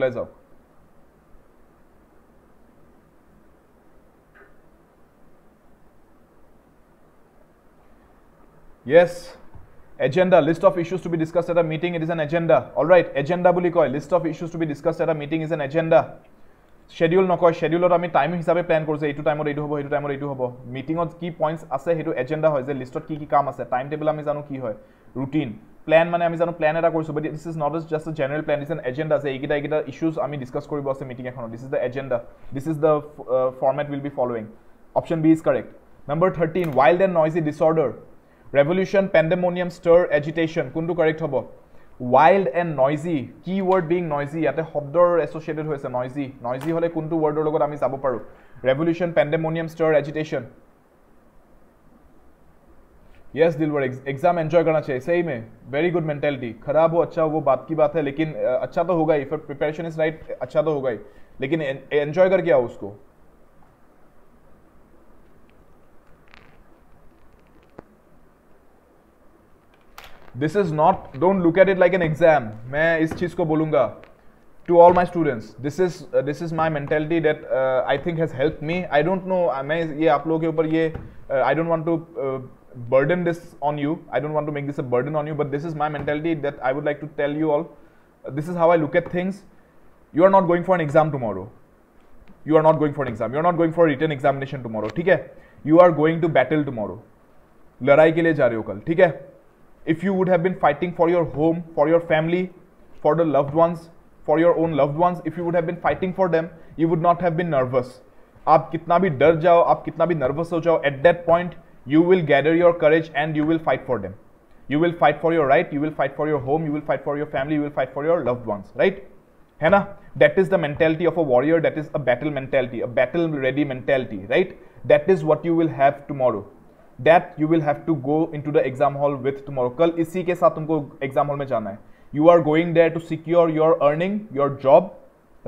পেলাই যাওক yes Agenda, list of issues to be discussed at a meeting, it is an agenda. All right, agenda buli koi, list of issues to be discussed at a meeting is an agenda. Schedule no koi, schedule or ami time hisabe plan korse, eitu time or eitu hobo, eitu time or eitu hobo. Meeting or key points ase, eitu agenda hoi, je listot ki ki kaam ase, timetable ami janu ki hoi, routine. Plan mane ami janu plan eta korso, but this is not just a general plan, it is an agenda ase, ekita ekita issues ami discuss koribo ase meeting ekhonot. This is the agenda. This is the uh, format we'll be following. Option B is correct. Number thirteen, wild and noisy disorder. Revolution, pandemonium, stir, agitation. Kundu correct hobo. Wild and noisy. Keyword being noisy. Yate hobdor associated hoise noisy. Noisy hole kundu word logot ami jabo paru. Revolution, pandemonium, stir, agitation. Yes, Dilwar exam enjoy karna chahiye. Sahi mein. Very good mentality. Kharab ho acha ho wo baat ki baat hai lekin acha to hoga hi. If preparation is right, acha to hoga hi. Lekin enjoy karke aao usko. This is not, don't look at it like an exam. मैं इस चीज़ को बोलूँगा to all my students. This is uh, this is my mentality that uh, I think has helped me. I don't know. मैं ये आप लोगों के ऊपर ये uh, I don't want to uh, burden this on you. I don't want to make this a burden on you. But this is my mentality that I would like to tell you all. Uh, this is how I look at things. You are not going for an exam tomorrow. You are not going for an exam. You are not going for a written examination tomorrow. ठीक है? You are going to battle tomorrow. लड़ाई के लिए जा रहे हो कल. ठीक है? If you would have been fighting for your home, for your family, for the loved ones, for your own loved ones, if you would have been fighting for them, you would not have been nervous. आप कितना भी डर जाओ, आप कितना भी nervous हो जाओ, at that point you will gather your courage and you will fight for them. You will fight for your right, you will fight for your home, you will fight for your family, you will fight for your loved ones, right? है ना? That is the mentality of a warrior. That is a battle mentality, a battle ready mentality, right? That is what you will have tomorrow. That you will have to go into the exam hall with tomorrow. कल इसी के साथ तुमको exam hall में जाना है. You are going there to secure your earning, your job,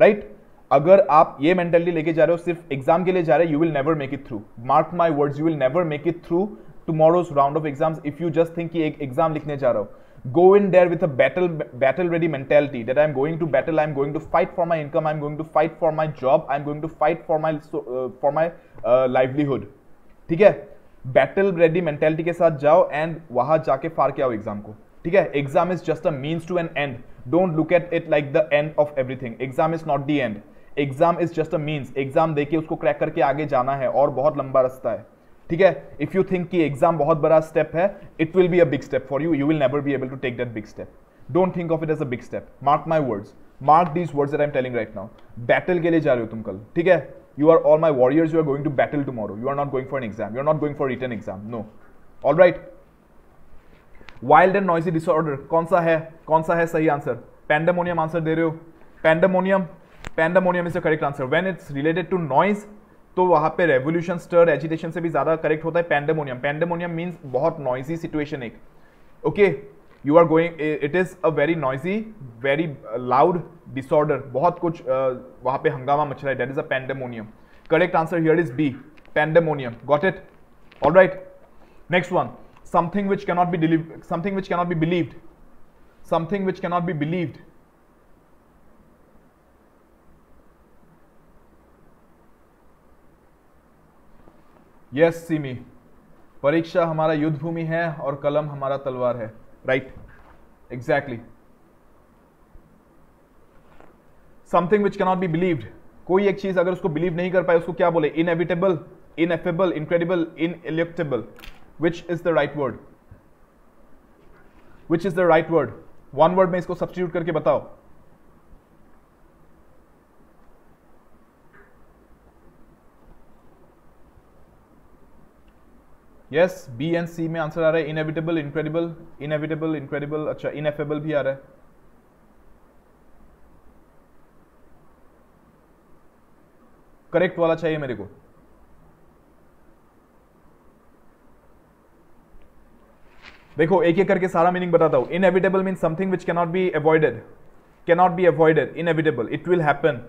right? अगर आप ये mentality लेके जा रहे हो सिर्फ exam के लिए जा रहे हो, you will never make it through. Mark my words, you will never make it through tomorrow's round of exams if you just think कि एक exam लिखने जा रहे हो. Go in there with a battle, battle ready mentality that I am going to battle, I am going to fight for my income, I am going to fight for my job, I am going to fight for my uh, for my uh, livelihood. ठीक है? Battle ready mentality के साथ जाओ and वहाँ जाके फार के आओ exam को ठीक है exam is just a means to an end don't look at it like the end of everything exam is not the end exam is just a means exam देके उसको crack करके आगे जाना है और बहुत लंबा रास्ता है ठीक है if you think कि exam बहुत बड़ा step है it will be a big step for you you will never be able to take that big step don't think of it as a big step mark my words mark these words that I am telling right now battle के लिए जा रहे हो तुम कल ठीक है You are all my warriors. You are going to battle tomorrow. You are not going for an exam. You are not going for a written exam. No. All right. Wild and noisy disorder. कौन सा है? कौन सा है सही answer? Pandemonium answer दे रहे हो. Pandemonium. Pandemonium is the correct answer. When it's related to noise, तो वहाँ पे revolution, stir, agitation से भी ज़्यादा correct होता है pandemonium. Pandemonium means बहुत noisy situation एक. Okay. You are going. It is a very noisy, very loud disorder. बहुत कुछ वहाँ पे हंगामा मच रहा है. That is a pandemonium. Correct answer here is B. Pandemonium. Got it? All right. Next one. Something which cannot be believed. Something which cannot be believed. Something which cannot be believed. Yes, see me. परीक्षा हमारा युद्ध भूमि है और कलम हमारा तलवार है. Right, exactly. Something which cannot be believed. कोई एक चीज अगर उसको believe नहीं कर पाए उसको क्या बोले? Inevitable, ineffable, incredible, ineluctable. Which is the right word? Which is the right word? One word में इसको substitute करके बताओ. Yes, B and C में आंसर आ रहा है inevitable, incredible, inevitable, incredible, अच्छा ineffable भी आ रहा है. Correct वाला चाहिए मेरे को. देखो एक-एक करके सारा meaning बताता हूँ. Inevitable means something which cannot be avoided, cannot be avoided, inevitable. It will happen.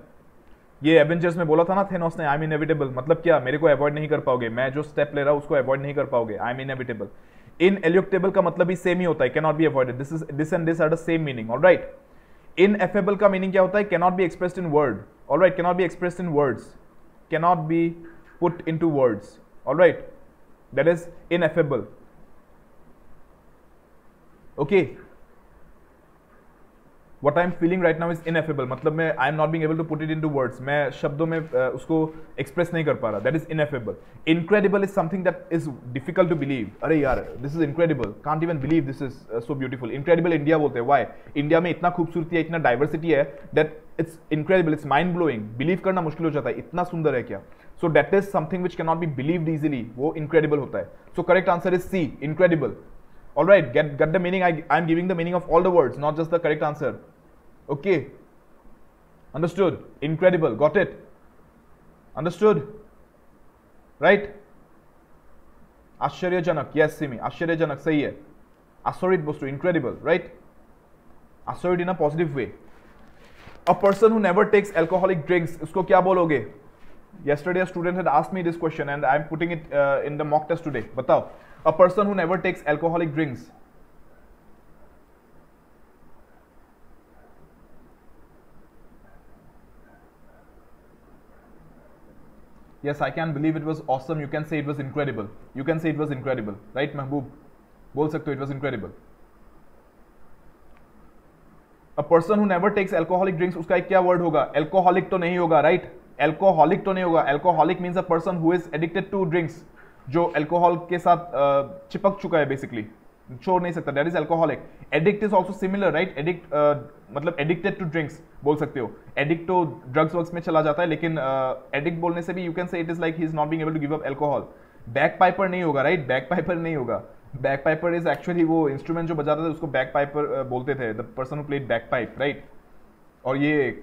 ये एवेंजर्स में बोला था ना थेनोस ने, आई एम इनएविटेबल, मतलब क्या मेरे को अवॉइड नहीं कर पाओगे, मैं जो स्टेप ले रहा हूं उसको अवॉइड नहीं कर पाओगे, आई एम इनएविटेबल। इनएल्युक्टेबल का मतलब भी सेम ही होता है, can not be avoided, this is this and this are the same meaning, alright. Ineffable का मीनिंग क्या होता है, can not be expressed in word, alright, can not be expressed in words, can not be put into words, alright, that is ineffable, okay. What I'm feeling right now is ineffable, मतलब मैं I am not being able to put it into words, मैं शब्दों में uh, उसको express नहीं कर पा रहा, that is ineffable. Incredible is something that is difficult to believe, अरे यार this is incredible, can't even believe this is uh, so beautiful. Incredible India बोलते हैं, why? India में इतना खूबसूरती है, इतना diversity है that it's incredible, it's mind blowing, believe करना मुश्किल हो जाता है, इतना सुंदर है क्या, so that is something which cannot be believed easily, वो incredible होता है, so correct answer is C, incredible. All right, get get the meaning. I I am giving the meaning of all the words, not just the correct answer. Okay, understood? Incredible, got it? Understood? Right? Ashcharyajanak, yes, Simi. Ashcharyajanak, sahi hai. Astorid bostu, incredible, right? Astorid in a positive way. A person who never takes alcoholic drinks, usko kya bologe? Yesterday, a student had asked me this question, and I am putting it uh, in the mock test today. Batao. A person who never takes alcoholic drinks. Yes, I can believe it was awesome. You can say it was incredible. You can say it was incredible, right, Mahboob? Bol sakte ho, it was incredible. A person who never takes alcoholic drinks, uska ek kya word hoga? Alcoholic to nahi hoga, right? Alcoholic to nahi hoga. Alcoholic means a person who is addicted to drinks. जो alcohol के साथ चिपक चुका है, basically छोड़ नहीं सकता, that is alcoholic. Addict is also similar, right? Addict मतलब एडिक्टेड टू ड्रिंक्स बोल सकते हो, एडिक्ट तो ड्रग्स वर्क्स में चला जाता है, लेकिन एडिक्ट uh, बोलने से भी you can say it is like he is not being able to give up alcohol. Bagpiper नहीं होगा, राइट? बैक पाइपर नहीं होगा, बैक पाइपर इज एक्चुअली वो इंस्ट्रूमेंट जो बजाता था उसको बैक पाइपर बोलते थे, the person who played bagpipe, right? और ये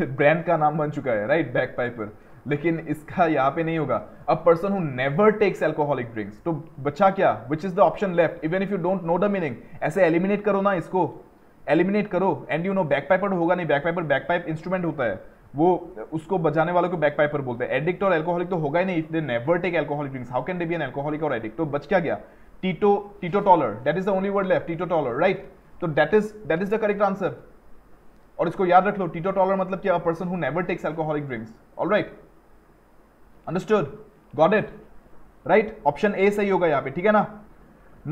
ब्रांड का नाम बन चुका है, राइट, बैक पाइपर, लेकिन इसका यहाँ पे नहीं होगा। A person who never takes alcoholic drinks, तो बचा क्या? Which is the option left, even if you don't know the meaning, ऐसे एलिमिनेट करो ना, इसको एलिमिनेट करो। And you know bagpiper होगा नहीं, bagpiper bagpipe instrument होता है, वो उसको बजाने वालों को बैक पाइपर बोलते हैं। एडिक्ट और एल्कोहलिक तो होगा ही नहीं, if they never take alcoholic drinks, how can they be an alcoholic और एडिक्ट? तो बच क्या गया? टीटो teetotaller, that is the only word left, teetotaller, right? तो that is that is the correct answer, और इसको याद रख लो, टीटो टॉलर मतलब क्या? A person who never takes alcoholic drinks, alright? Understood? Got it? Right? Option A सही होगा यहाँ पे, ठीक है ना?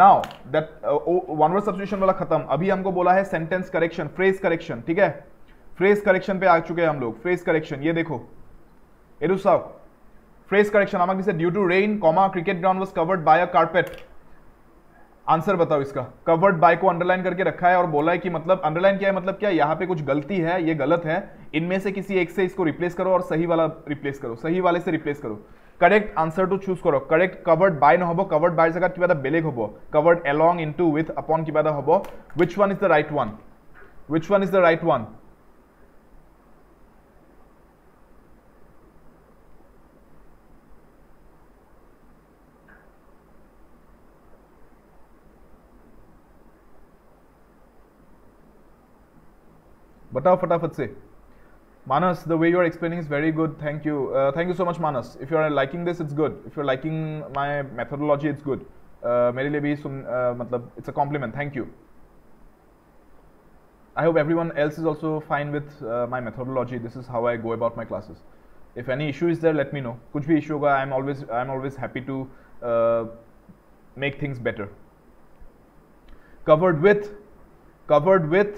Now that one word substitution वाला खत्म। अभी हमको बोला है sentence correction, phrase correction, ठीक है? Phrase correction पे आ चुके हैं हम लोग। Phrase correction, ये देखो। एरू साहब, phrase correction आमाक जिसे due to rain, comma, cricket ground was covered by a carpet. Answer बताओ इसका। कवर्ड बाय को अंडरलाइन करके रखा है और बोला है कि मतलब अंडरलाइन क्या है, मतलब क्या यहाँ पे कुछ गलती है, ये गलत है, इनमें से किसी एक से इसको रिप्लेस करो और सही वाला रिप्लेस करो, सही वाले से रिप्लेस करो। करेक्ट आंसर टू चूज करो। करेक्ट कवर्ड बाय ना होबो, कवर्ड बाय जगह किबा बेलेग होबो, covered along into with upon किबा होबो। Which one is the right one? Which one is the right one? बताओ फटाफट से। Manas, the way you are explaining is very good. Thank you. Uh, thank you so much, Manas. If you are liking this, it's good. If you are liking my methodology, it's good. Uh, मेरे लिए भी सुन uh, मतलब it's a compliment. Thank you. I hope everyone else is also fine with uh, my methodology. This is how I go about my classes. If any issue is there, let me know. कुछ भी issue होगा, I'm always I'm always happy to uh, make things better. Covered with, covered with.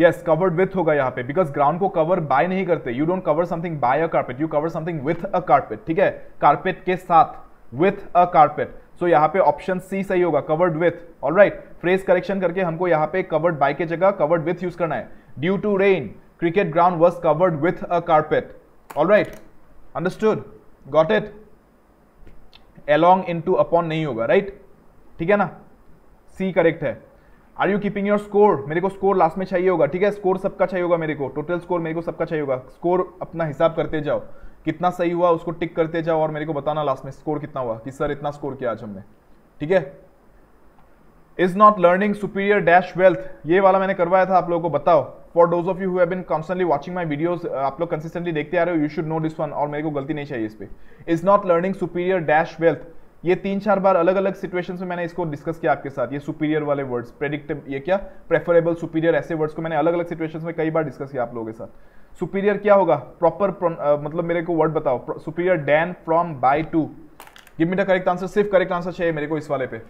Yes covered with होगा यहाँ पे, because ground को cover by नहीं करते। You don't cover something by a carpet, you cover something with a carpet, ठीक है? Carpet के साथ, विथ अ कार्पेट। सो यहाँ पे ऑप्शन सी सही होगा, covered with. Alright, phrase correction करके हमको यहाँ पे कवर्ड बाय के जगह कवर्ड विथ यूज करना है। Due to rain cricket ground was covered with a carpet. Alright, understood, got it? Along into upon नहीं होगा, राइट right? ठीक है ना? सी करेक्ट है। Are you keeping your score? मेरे को स्कोर लास्ट में चाहिए होगा, ठीक है? स्कोर सबका चाहिए होगा, मेरे को टोटल स्कोर मेरे को सबका चाहिए होगा। स्कोर अपना हिसाब करते जाओ, कितना सही हुआ उसको टिक करते जाओ और मेरे को बताना लास्ट में स्कोर कितना हुआ कि सर इतना स्कोर किया आज हमने, ठीक है? Is not learning superior dash wealth, ये वाला मैंने करवाया था आप लोगों को, बताओ. For those of you who have been constantly watching my videos, आप लोग कंसिस्टेंटली देखते आ रहे हो, you should know this one, और मेरे को गलती नहीं चाहिए इस पे. Is not learning superior dash wealth, ये तीन चार बार अलग अलग सिचुएशंस में मैंने इसको डिस्कस किया आपके साथ. ये सुपीरियर वाले वर्ड्स, प्रेडिक्टिव, ये क्या, प्रेफरेबल, सुपीरियर, ऐसे वर्ड्स को मैंने अलग अलग सिचुएशंस में कई बार डिस्कस किया आप लोगों के साथ. सुपीरियर क्या होगा, प्रॉपर मतलब मेरे को वर्ड बताओ, superior than, from, by, to. Give me the correct answer, सिर्फ करेक्ट आंसर चाहिए मेरे को इस वाले पे.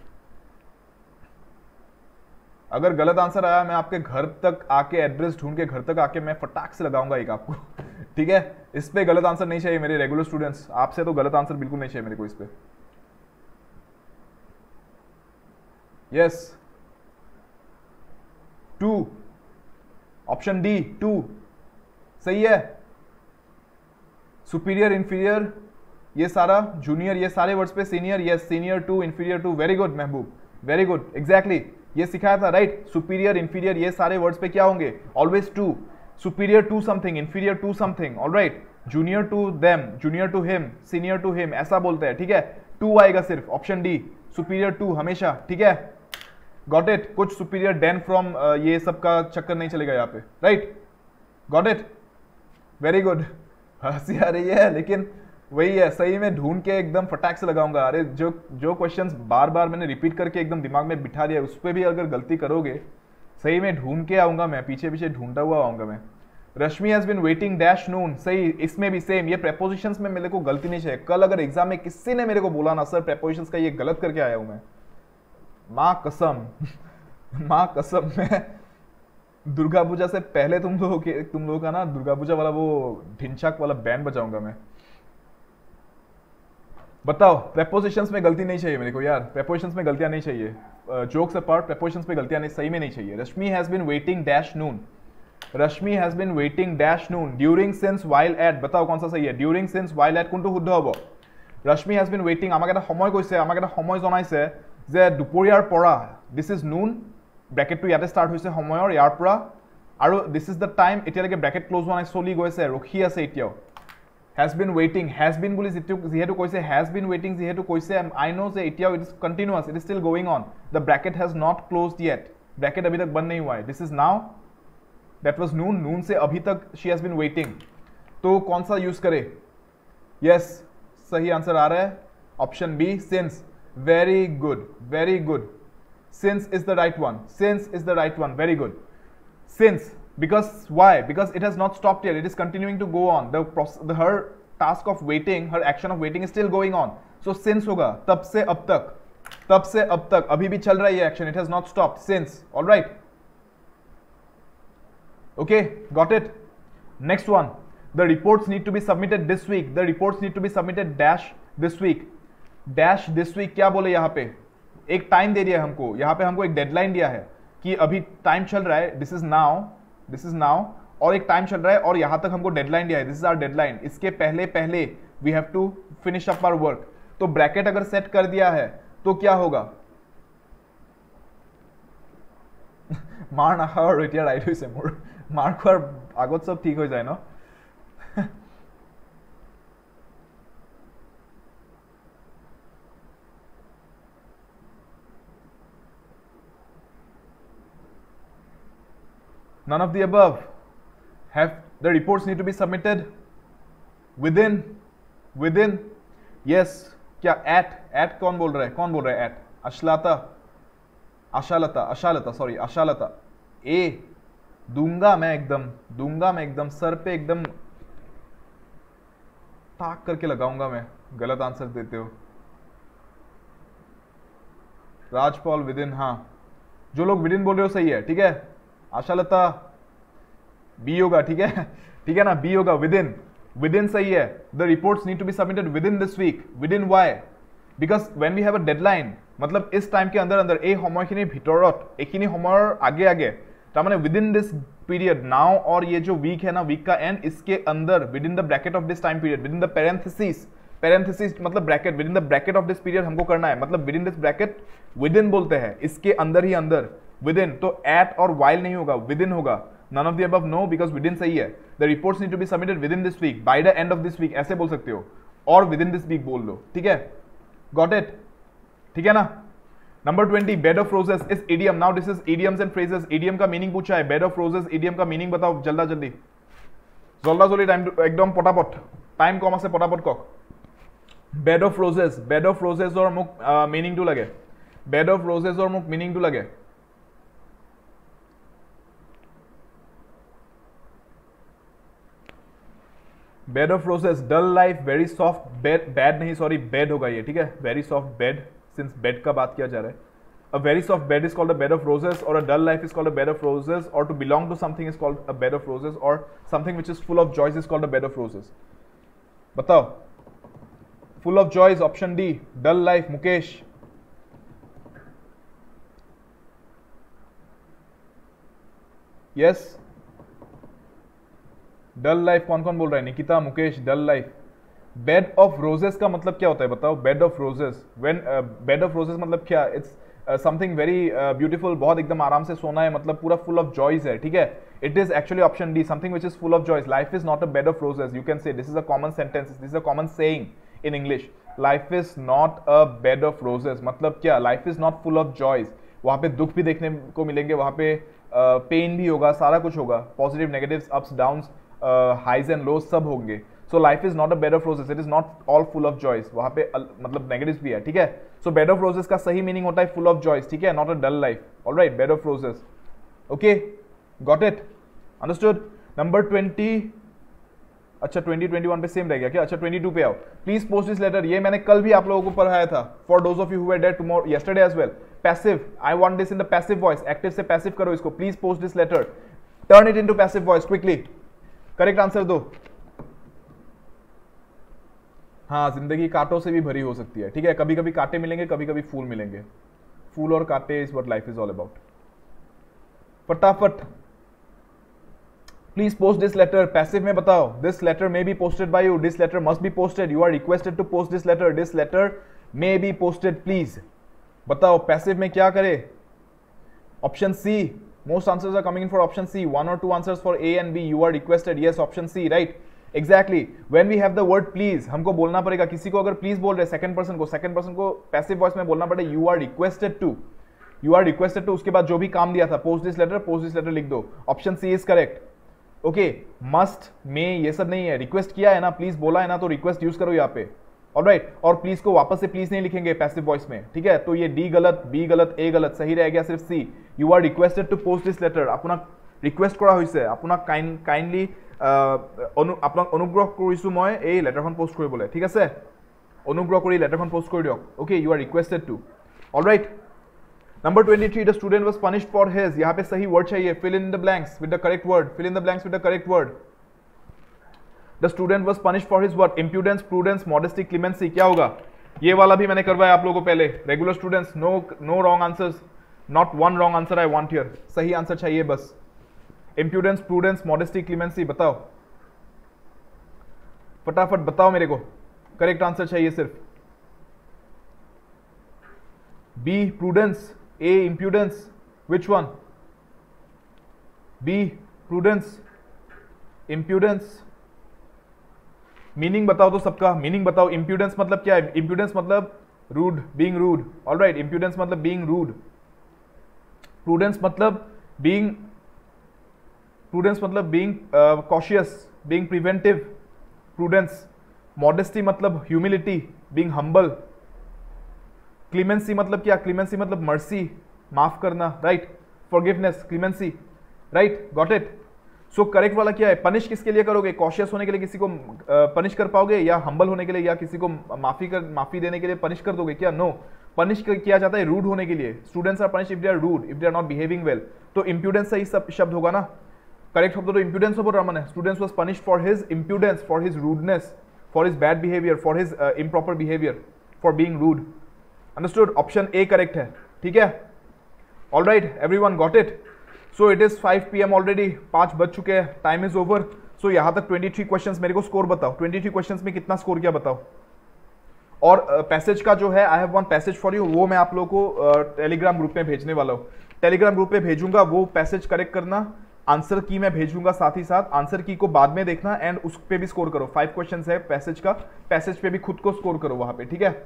अगर गलत आंसर आया मैं आपके घर तक आके एड्रेस ढूंढ के घर तक आके मैं फटाक से लगाऊंगा एक आपको, ठीक है. इस पे गलत आंसर नहीं चाहिए मेरे रेगुलर स्टूडेंट्स, आपसे तो गलत आंसर बिल्कुल नहीं चाहिए मेरे को इस पे. Yes, to, option D to सही है. सुपीरियर, इंफीरियर, ये सारा जूनियर, ये सारे वर्ड्स पे senior. Yes, senior to, inferior to, very good Mehboob, very good, exactly ये सिखाया था, राइट. सुपीरियर, इंफीरियर, ये सारे वर्ड्स पे क्या होंगे, always to. Superior to something, inferior to something, alright. Junior to them, junior to him, senior to him, ऐसा बोलते हैं, ठीक है. टू आएगा सिर्फ, ऑप्शन डी, सुपीरियर टू हमेशा, ठीक है. Got it. कुछ सुपीरियर डैन, फ्रॉम, ये सब का चक्कर नहीं चलेगा यहाँ पे, right. Got it, very good. हंसी आ रही है लेकिन वही है, सही में ढूंढ के एकदम फटाक से लगाऊंगा. अरे जो जो क्वेश्चंस बार बार मैंने रिपीट करके एकदम दिमाग में बिठा दिया, उस पर भी अगर गलती करोगे सही में ढूंढ के आऊंगा मैं, पीछे पीछे ढूंढा हुआ आऊंगा मैं. Rashmi has been waiting dash noon, सही. इसमें भी सेम, ये प्रेपोजिशंस में मेरे को गलती नहीं चाहिए. कल अगर एग्जाम में किसी ने मेरे को बोला ना सर प्रेपोजिशंस का ये गलत करके आया हूं मैं, माँ कसम माँ कसम मैं दुर्गा पूजा से पहले तुम लोगों के तुम लोगों का ना दुर्गा पूजा वाला वो ढिंचाक वाला बैंड बजाऊंगा मैं. बताओ, प्रेपोजिशंस में गलती नहीं चाहिए मेरे को यार, प्रेपोजिशंस में गलतियां नहीं चाहिए. जोक्स अपार्ट, प्रेपोजिशंस में गलतियां सही में नहीं चाहिए. Rashmi has been waiting dash noon, Rashmi has been waiting dash noon, during, since, while, at, बताओ कौन सा सही है. ड्यूरिंग, सिंस, वाइल, एट কোনটো শুদ্ধ হবো. রশ্মি হ্যাজ বিন ওয়েটিং, আমাক এটা সময় কৈছে, আমাক এটা সময় জনাইছে যে দুপৰীয়াৰ পৰা, দিস ইজ নুন, ব্ৰেকেটটো ইয়াতে ষ্টাৰ্ট হৈছে সময়ৰ, ইয়াৰ পৰা, আৰু দিস ইজ দ্য টাইম, এতিয়ালৈকে ব্ৰেকেট ক্লোজ হোৱা নাই, চলি গৈছে, ৰখি আছে এতিয়াও. Has been waiting, has been বুলি যিহেতু কৈছে, হ্যাজ বিন ওয়েটিং যিহেতু কৈছে, আই নো যে এতিয়াও it is continuous, it is still going on, the bracket has not closed yet, bracket अभी तक बंद नहीं हुआ है. This is now, That was noon, noon से अभी तक she has been waiting. तो कौन सा यूज करे? Yes, सही आंसर आ रहा है option B, since. Very good, very good. Since is the right one. Since is the right one. Very good. Since, because why? Because it has not stopped yet. It is continuing to go on. The process, the her task of waiting, her action of waiting is still going on. So since होगा तब से अब तक, तब से अब तक, अभी भी चल रहा है ये action. It has not stopped since. All right. Okay, got it. Next one. The reports need to be submitted this week. The reports need to be submitted dash this week. Dash this week क्या बोले यहाँ पे? एक time दे दिया हमको, यहाँ पे हमको एक डेडलाइन दिया है कि अभी टाइम चल रहा है. This is now, this is now. और एक टाइम चल रहा है और यहाँ तक हमको डेडलाइन दिया है. This is our deadline. इसके पहले पहले we have to finish up our work. तो ब्रैकेट अगर सेट कर दिया है तो क्या होगा? मार ना खाओ रेटिया राइट हुई से मोर. मार खोर आगत सब ठीक हो जाए ना. None of the above. Have the reports need to be submitted within within yes. क्या at at कौन बोल रहा है कौन बोल रहा है at Ashalata Ashalata Ashalata sorry Ashalata A दूंगा मैं एकदम दूंगा मैं एकदम सर पे एकदम ताक करके लगाऊंगा मैं. गलत आंसर देते हो राजपाल विदिन. हाँ जो लोग विदिन बोल रहे हो सही है ठीक है. आशालता बी होगा ठीक है ठीक है ना बी होगा. विदिन विदिन सही है. The reports need to be submitted within this week. Within why because when we have a deadline मतलब इस टाइम के अंदर अंदर एक समय खिनी भीतरत एक खिनी समयर आगे आगे तामाने within this period now और ये जो week है ना week का end इसके अंदर within the bracket of this time period within the parentheses parentheses मतलब bracket within the bracket of this period हमको करना है मतलब within this bracket within बोलते हैं इसके अंदर ही अंदर within तो at और while नहीं होगा within होगा. none of the above no because within सही है. the reports need to be submitted within this week by the end of this week ऐसे बोल सकते हो और within this week बोल लो ठीक है. got it ठीक है ना. Number twenty, bed of roses is idiom. Now this is idioms and phrases. Idiom का मीनिंग पूछा है, बेड ऑफ रोजेस इडियम का मीनिंग बताओ जल्दा जल्दी जल्दा जल्दी टाइम एकदम फटाफट, टाइम कम आसे फटाफट कक. Bed of roses, bed of roses और मुक मीनिंग टू लगे, बेड ऑफ रोजेस और मुक मीनिंग टू लगे. Bed of roses, dull life, very soft bed, bed नहीं सॉरी बेड होगा ये, ठीक है, very soft bed, since bed का बात किया जा रहा है. A very soft bed is called a bed of roses और a dull life is called a bed of roses और to belong to something is called a bed of roses और something which is full of joys is called a bed of roses. बताओ, full of joys option D, dull life Mukesh. Yes, dull life कौन कौन बोल रहा है, Nikita Mukesh dull life. Bed of roses का मतलब क्या होता है बताओ, bed of roses, when bed of roses मतलब क्या, इट्स समथिंग वेरी ब्यूटीफुल, बहुत एकदम आराम से सोना है, मतलब पूरा फुल ऑफ जॉयज है, ठीक है. It is actually option D, something which is full of joys. Life is not a bed of roses, you can say this is a common sentence, this is a common saying in English. Life is not a bed of roses मतलब क्या, life is not full of joys. वहाँ पे दुख भी देखने को मिलेंगे, वहाँ पे पेन uh, भी होगा, सारा कुछ होगा, positive negative ups downs highs and lows सब होंगे. So life is not a bed of roses, it is not all full of joys, वहाँ पे uh, मतलब नेगेटिव भी है, ठीक है. सो बेड ऑफ रोजेस का सही मीनिंग होता है फुल ऑफ जॉयज, ठीक है, not a dull life. All right, bed of roses, okay, got it, understood. Number twenty, अच्छा ट्वेंटी ट्वेंटी वन पे सेम रह गया क्या, अच्छा ट्वेंटी टू पे आओ. प्लीज पोस्ट दिस लेटर, ये मैंने कल भी आप लोगों को पढ़ाया था, for those of you who were there tomorrow yesterday as well. Passive, I want this in the passive voice, active से पैसिव करो इसको. Please post this letter, turn it into passive voice quickly, correct answer दो. हाँ, जिंदगी कांटों से भी भरी हो सकती है, ठीक है, कभी कभी कांटे मिलेंगे, कभी कभी फूल मिलेंगे, फूल और कांटे is what life is all about. फटाफट please post this letter, passive में बताओ. This letter may be posted by you, this letter must be posted, you are requested to post this letter, this letter may be posted please. बताओ passive में क्या करे, option C. Most answers are coming in for option C, one और two answers for A and B. You are requested, yes option C right, exactly. When we have the word please, हमको बोलना पड़ेगा, किसी को अगर please बोल रहे second person को, सेकंड पर्सन को पैसिव वॉइस में बोलना पड़ेगा you are requested to, you are requested to, उसके बाद जो भी काम दिया था post this letter, post this letter लिख दो, option C is correct. Okay, must may ये सब नहीं है, रिक्वेस्ट किया है ना, प्लीज बोला है ना, तो रिक्वेस्ट यूज करो यहाँ पे. Alright right. और प्लीज को वापस से प्लीज नहीं लिखेंगे पैसिव वॉइस में, ठीक है. तो ये डी गलत, बी गलत, ए गलत, सही रह गया सिर्फ C. You are requested to post this letter, अपना रिक्वेस्ट करा हुई से, अपना काइंड काइंडली अपना अनुग्रह करिसु मैं ए लेटरखन पोस्ट कर बोले, ठीक है से अनुग्रह करी लेटरखन पोस्ट कर दियो. Okay, you are requested to. Alright, number twenty three, the student was punished for his, यहाँ पे सही वर्ड चाहिए, fill in the blanks with the correct word, fill in the blanks with the correct word. The student was punished for his what? Impudence, prudence, modesty, clemency. क्या होगा, ये वाला भी मैंने करवाया आप लोगों को पहले. Regular students, no no wrong answers, not one wrong answer I want here, सही आंसर चाहिए बस. इम्प्यूडेंस, प्रूडेंस, मॉडेस्टी, क्लीमेंसी, बताओ फटाफट बताओ मेरे को, करेक्ट आंसर चाहिए सिर्फ B prudence, A impudence, which one, B prudence, impudence. Meaning बताओ तो सबका मीनिंग बताओ. इम्प्यूडेंस मतलब क्या है, इम्प्यूडेंस मतलब rude, being rude. All right, impudence मतलब बीइंग रूड, प्रूडेंस मतलब बीइंग प्रूडेंस मतलब being cautious, being preventive, prudence. Modesty मतलब ह्यूमिलिटी, बीइंग हम्बल. क्लीमेंसी मतलब क्या, क्लीमेंसी मतलब मर्सी, माफ करना, right, forgiveness, clemency, right, got it. So so, correct वाला क्या है, पनिश किसके लिए करोगे, कॉशियस होने के लिए किसी को पनिश uh, कर पाओगे, या हम्बल होने के लिए, या किसी को माफी कर माफी देने के लिए पनिश कर दोगे क्या, नो no. पनिश किया जाता है रूड होने के लिए, students are punish if they are rude, if they are not behaving well. तो इम्प्यूडेंस सही सब शब्द होगा ना, करेक्ट शब्द तो इम्प्यूडेंस बोल रहा मैंने. Students was punish for his impudence, for his rudeness, for his bad behaviour, for his improper behaviour, for being rude. Understood, option A correct है, ठीक है. All right, every one got it. So it is five P M already, पाँच बज चुके हैं, time is over. सो यहाँ तक twenty three questions, मेरे को स्कोर बताओ ट्वेंटी थ्री क्वेश्चंस में कितना स्कोर किया बताओ. और पैसेज uh, का जो है, I have one passage for you, वो मैं आप लोगों को टेलीग्राम uh, ग्रुप में भेजने वाला हूँ. टेलीग्राम ग्रुप में भेजूंगा वो पैसेज, करेक्ट करना, आंसर की मैं भेजूंगा, साथ ही साथ आंसर की को बाद में देखना एंड उस पर भी स्कोर करो. फाइव क्वेश्चन है पैसेज का, पैसेज पे भी खुद को स्कोर करो वहाँ पे, ठीक है.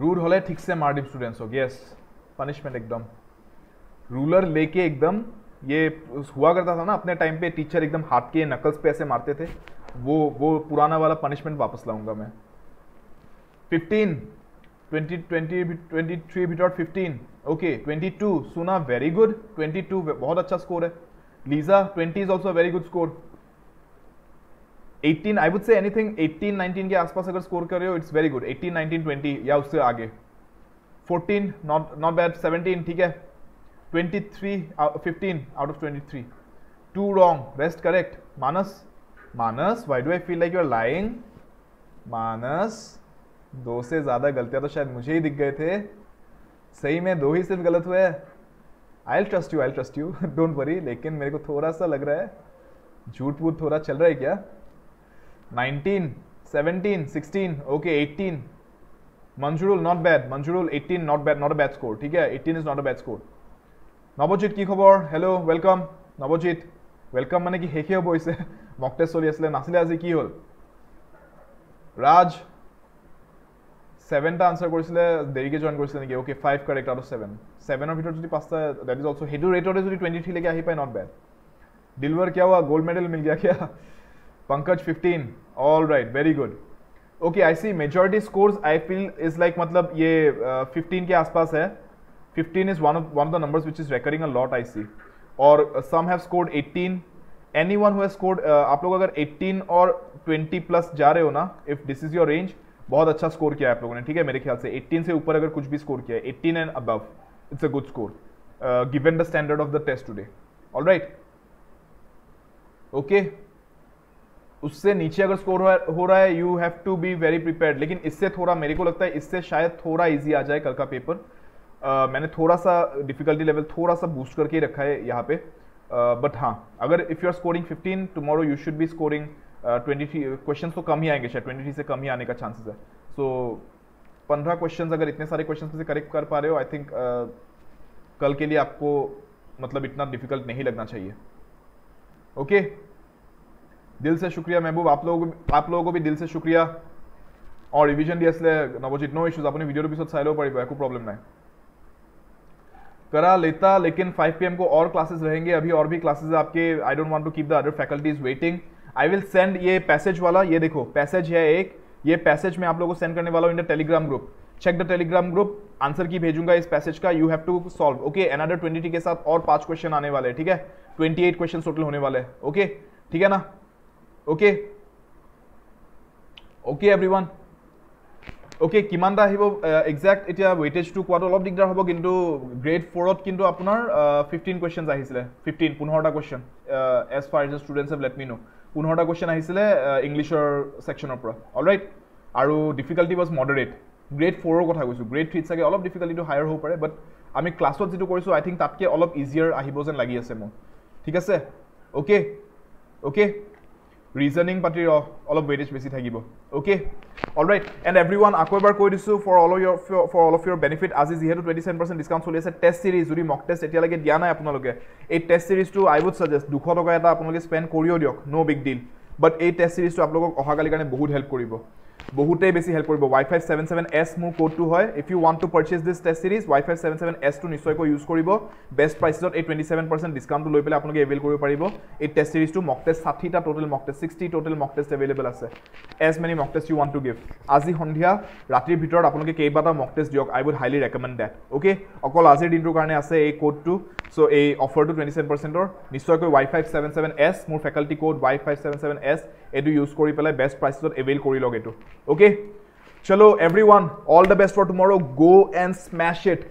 रूड होले ठीक से मार दिम स्टूडेंट्स हो, यस पनिशमेंट एकदम। रूलर लेके एकदम, ये हुआ करता था ना अपने टाइम पे, टीचर एकदम हाथ के नकल्स पे ऐसे मारते थे, वो वो पुराना वाला पनिशमेंट वापस लाऊंगा मैं। Fifteen twenty twenty twenty three भी dot fifteen, okay twenty two सुना, वेरी गुड ट्वेंटी टू बहुत अच्छा स्कोर है। Lisa twenty is also very good score. Eighteen I would say anything eighteen nineteen के आसपास अगर स्कोर कर रहे हो it's very good, eighteen nineteen twenty या उससे आगे। Fourteen not not bad, seventeen ठीक है, twenty three fifteen out of twenty three, two wrong rest correct. Manas Manas why do I feel like you are lying, Manas दो से ज़्यादा गलतियाँ तो शायद मुझे ही दिख गए थे, सही में दो ही सिर्फ गलत हुए। I will trust you, I will trust you don't worry, लेकिन मेरे को थोड़ा सा लग रहा है झूठ वूट थोड़ा चल रहा है क्या। Nineteen, seventeen, sixteen, okay eighteen, Manjurul not bad, Manjurul eighteen not bad, not a bad score ठीक है, eighteen is not a bad score. Navjeet की खबर, हेलो वेलकम नवजीत, वेलकम माने कि हेखे हम इसे मक टेस्ट चलि आसले नासिले आज की हल। राज सेवेनटा आन्सार কৰিছিলে, দেৰিকে জয়েন কৰিছিলে নেকি, okay five correct out of seven, seven ৰ ভিতৰত যদি पाँचটা दैट इज आल्सो हेडु रेटरे যদি ट्वेंटी थ्री लेके आही पाए नॉट बैड। डिलवर क्या हुआ, गोल्ड मेडल मिल गया क्या। Pankaj fifteen, alright very good, okay I see majority scores I feel is like मतलब ये फिफ्टीन के आसपास है, fifteen is one of one of the numbers which is recurring a lot I see, और some have scored eighteen, anyone who has scored, आप लोग अगर eighteen और ट्वेंटी प्लस जा रहे हो ना, if this is your range, बहुत अच्छा स्कोर किया है आप लोगों ने ठीक है। मेरे ख्याल से एटीन से ऊपर अगर कुछ भी स्कोर किया है, eighteen and above it's a good score given the standard of the test today, alright okay. उससे नीचे अगर स्कोर हो रहा है you have to be very prepared, लेकिन इससे थोड़ा मेरे को लगता है इससे शायद थोड़ा इजी आ जाए कल का पेपर। uh, मैंने थोड़ा सा डिफिकल्टी लेवल थोड़ा सा बूस्ट करके ही रखा है यहाँ पे, बट uh, हाँ अगर if you are scoring fifteen tomorrow you should be scoring twenty three question तो कम ही आएंगे शायद, ट्वेंटी थ्री से कम ही आने का चांसेस है। सो पंद्रह क्वेश्चन अगर इतने सारे क्वेश्चन से करेक्ट कर पा रहे हो आई थिंक uh, कल के लिए आपको मतलब इतना डिफिकल्ट नहीं लगना चाहिए, ओके okay? दिल से शुक्रिया महबूब, आप लोगों को आप लोगों को भी दिल से शुक्रिया। और रिविजन दिए नवजीत, नो इश्यूज, अपने वीडियो एपिसोड सारे पड़ेगा, कोई प्रॉब्लम नहीं करा लेता, लेकिन फाइव पी एम को और क्लासेस रहेंगे, अभी और भी क्लासेज आपके। I don't want to keep the other faculties waiting, I will send ये पैसेज वाला, ये देखो पैसेज है एक, ये पैसेज में आप लोगों को सेंड करने वाला हूँ in the Telegram group, check the Telegram group, answer key भेजूंगा इस पैसेज का, you have to solve okay. Another twenty के साथ और पांच क्वेश्चन आने वाले हैं ठीक है, ट्वेंटी एट क्वेश्चन टोटल होने वाले हैं ओके okay? ठीक है ना, okay okay everyone okay. किमानटा আহিব এক্সাক্ট এতিয়া ওয়েটেজটো কোৱাটো অলপ দিগদাৰ হ'ব, কিন্তু গ্ৰেড चार ত কিন্তু আপোনাৰ पंद्रह क्वेश्चनस আহিছিলে, पंद्रह पंद्रहটা question as far as the students have let me know, पंद्रहটা क्वेश्चन আহিছিলে ইংলিশৰ সেকশনৰ পৰা, অলৰাইট। আৰু ডিফিকাল্টি वाज মডাৰেট, গ্ৰেড চার ৰ কথা কৈছো, গ্ৰেড तीन ত চাগে অলপ ডিফিকাল্টিটো হায়াৰ হ'ব পাৰে, বাট আমি ক্লাছত যেটো কৰিছো আই থিংক তাতকে অলপ ইজিয়াৰ আহিব যেন লাগি আছে মোৰ, ঠিক আছে okay okay. Reasoning party all of weightage besi thakibo okay, all right, and everyone akobar koi disu for all of your for, for all of your benefit, as is here to twenty-seven percent discount choli ase test series jodi mock test etia lage dia nai apnaloge, ei test series to I would suggest two hundred taka eta apnaloge spend korio diok, no big deal, but ei test series to aplogok oha kali karone bahut help koribo, bahutei beshi help koribo। Y five seven seven S mu code to hoy, if you want to purchase this test series Y five seven seven S to nishoy ko use koribo, best prices at twenty-seven percent discount to loi pele apunoge avail koribo paribo ei test series to, mock test साठि ta total mock test साठ total mock test available ase, as many mock test you want to give, aji hondhia ratri bhitor apunoge keiba ta mock test diok, I would highly recommend that okay, okol aji din to karone ase ei code to, so ei offer to twenty-seven percent or nishoy ko Y five seven seven S mu faculty code Y five seven seven S edu use kori pele best prices at avail kori log etu okay। Chalo everyone, all the best for tomorrow, go and smash it,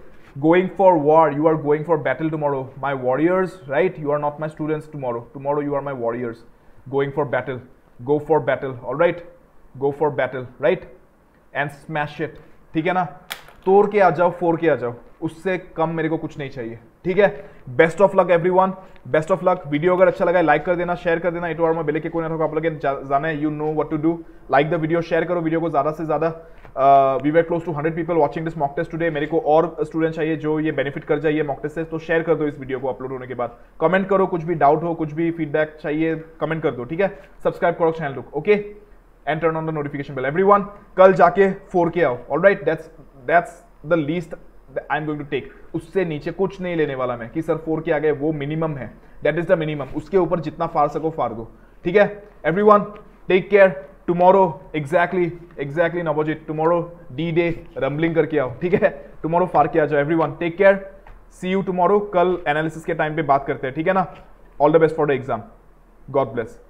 going for war, you are going for battle tomorrow my warriors, right, you are not my students, tomorrow tomorrow you are my warriors, going for battle, go for battle, all right, go for battle right and smash it, theek hai na, तोड़ के आ जाओ, फोड़ के आ जाओ, उससे कम मेरे को कुछ नहीं चाहिए ठीक है। Best of luck everyone, best of luck. Video अगर अच्छा लगा लाइक कर देना, शेयर कर देना, इट और मैं बेल के कोने तक आप लोग जाने, you know what to do, like the video, share करो वीडियो को ज़्यादा से ज़्यादा। We were close to hundred people watching this mock test today, मेरे को और स्टूडेंट चाहिए जो ये बेनिफिट कर जाइए मॉक टेस्ट से, तो शेयर कर दो इस वीडियो को अपलोड होने के बाद, कमेंट करो कुछ भी डाउट हो, कुछ भी फीडबैक चाहिए कमेंट कर दो ठीक है, सब्सक्राइब करो channel okay, and turn on the notification bell everyone, कल जाके फोड़ के आओ, alright that's that's the least I'm going to take. उससे नीचे कुछ नहीं लेने वाला मैं कि सर फोर के आगे वो मिनिमम है, that is the minimum. उसके ऊपर जितना फाड़ सको फाड़ दो, ठीक है. Everyone take care. Tomorrow exactly exactly Navajit, tomorrow D day rumbling करके आओ, ठीक है. Tomorrow फाड़ के आ जाओ. Everyone take care. See you tomorrow. कल एनालिसिस के टाइम पे बात करते हैं, ठीक है ना. All the best for the exam. God bless.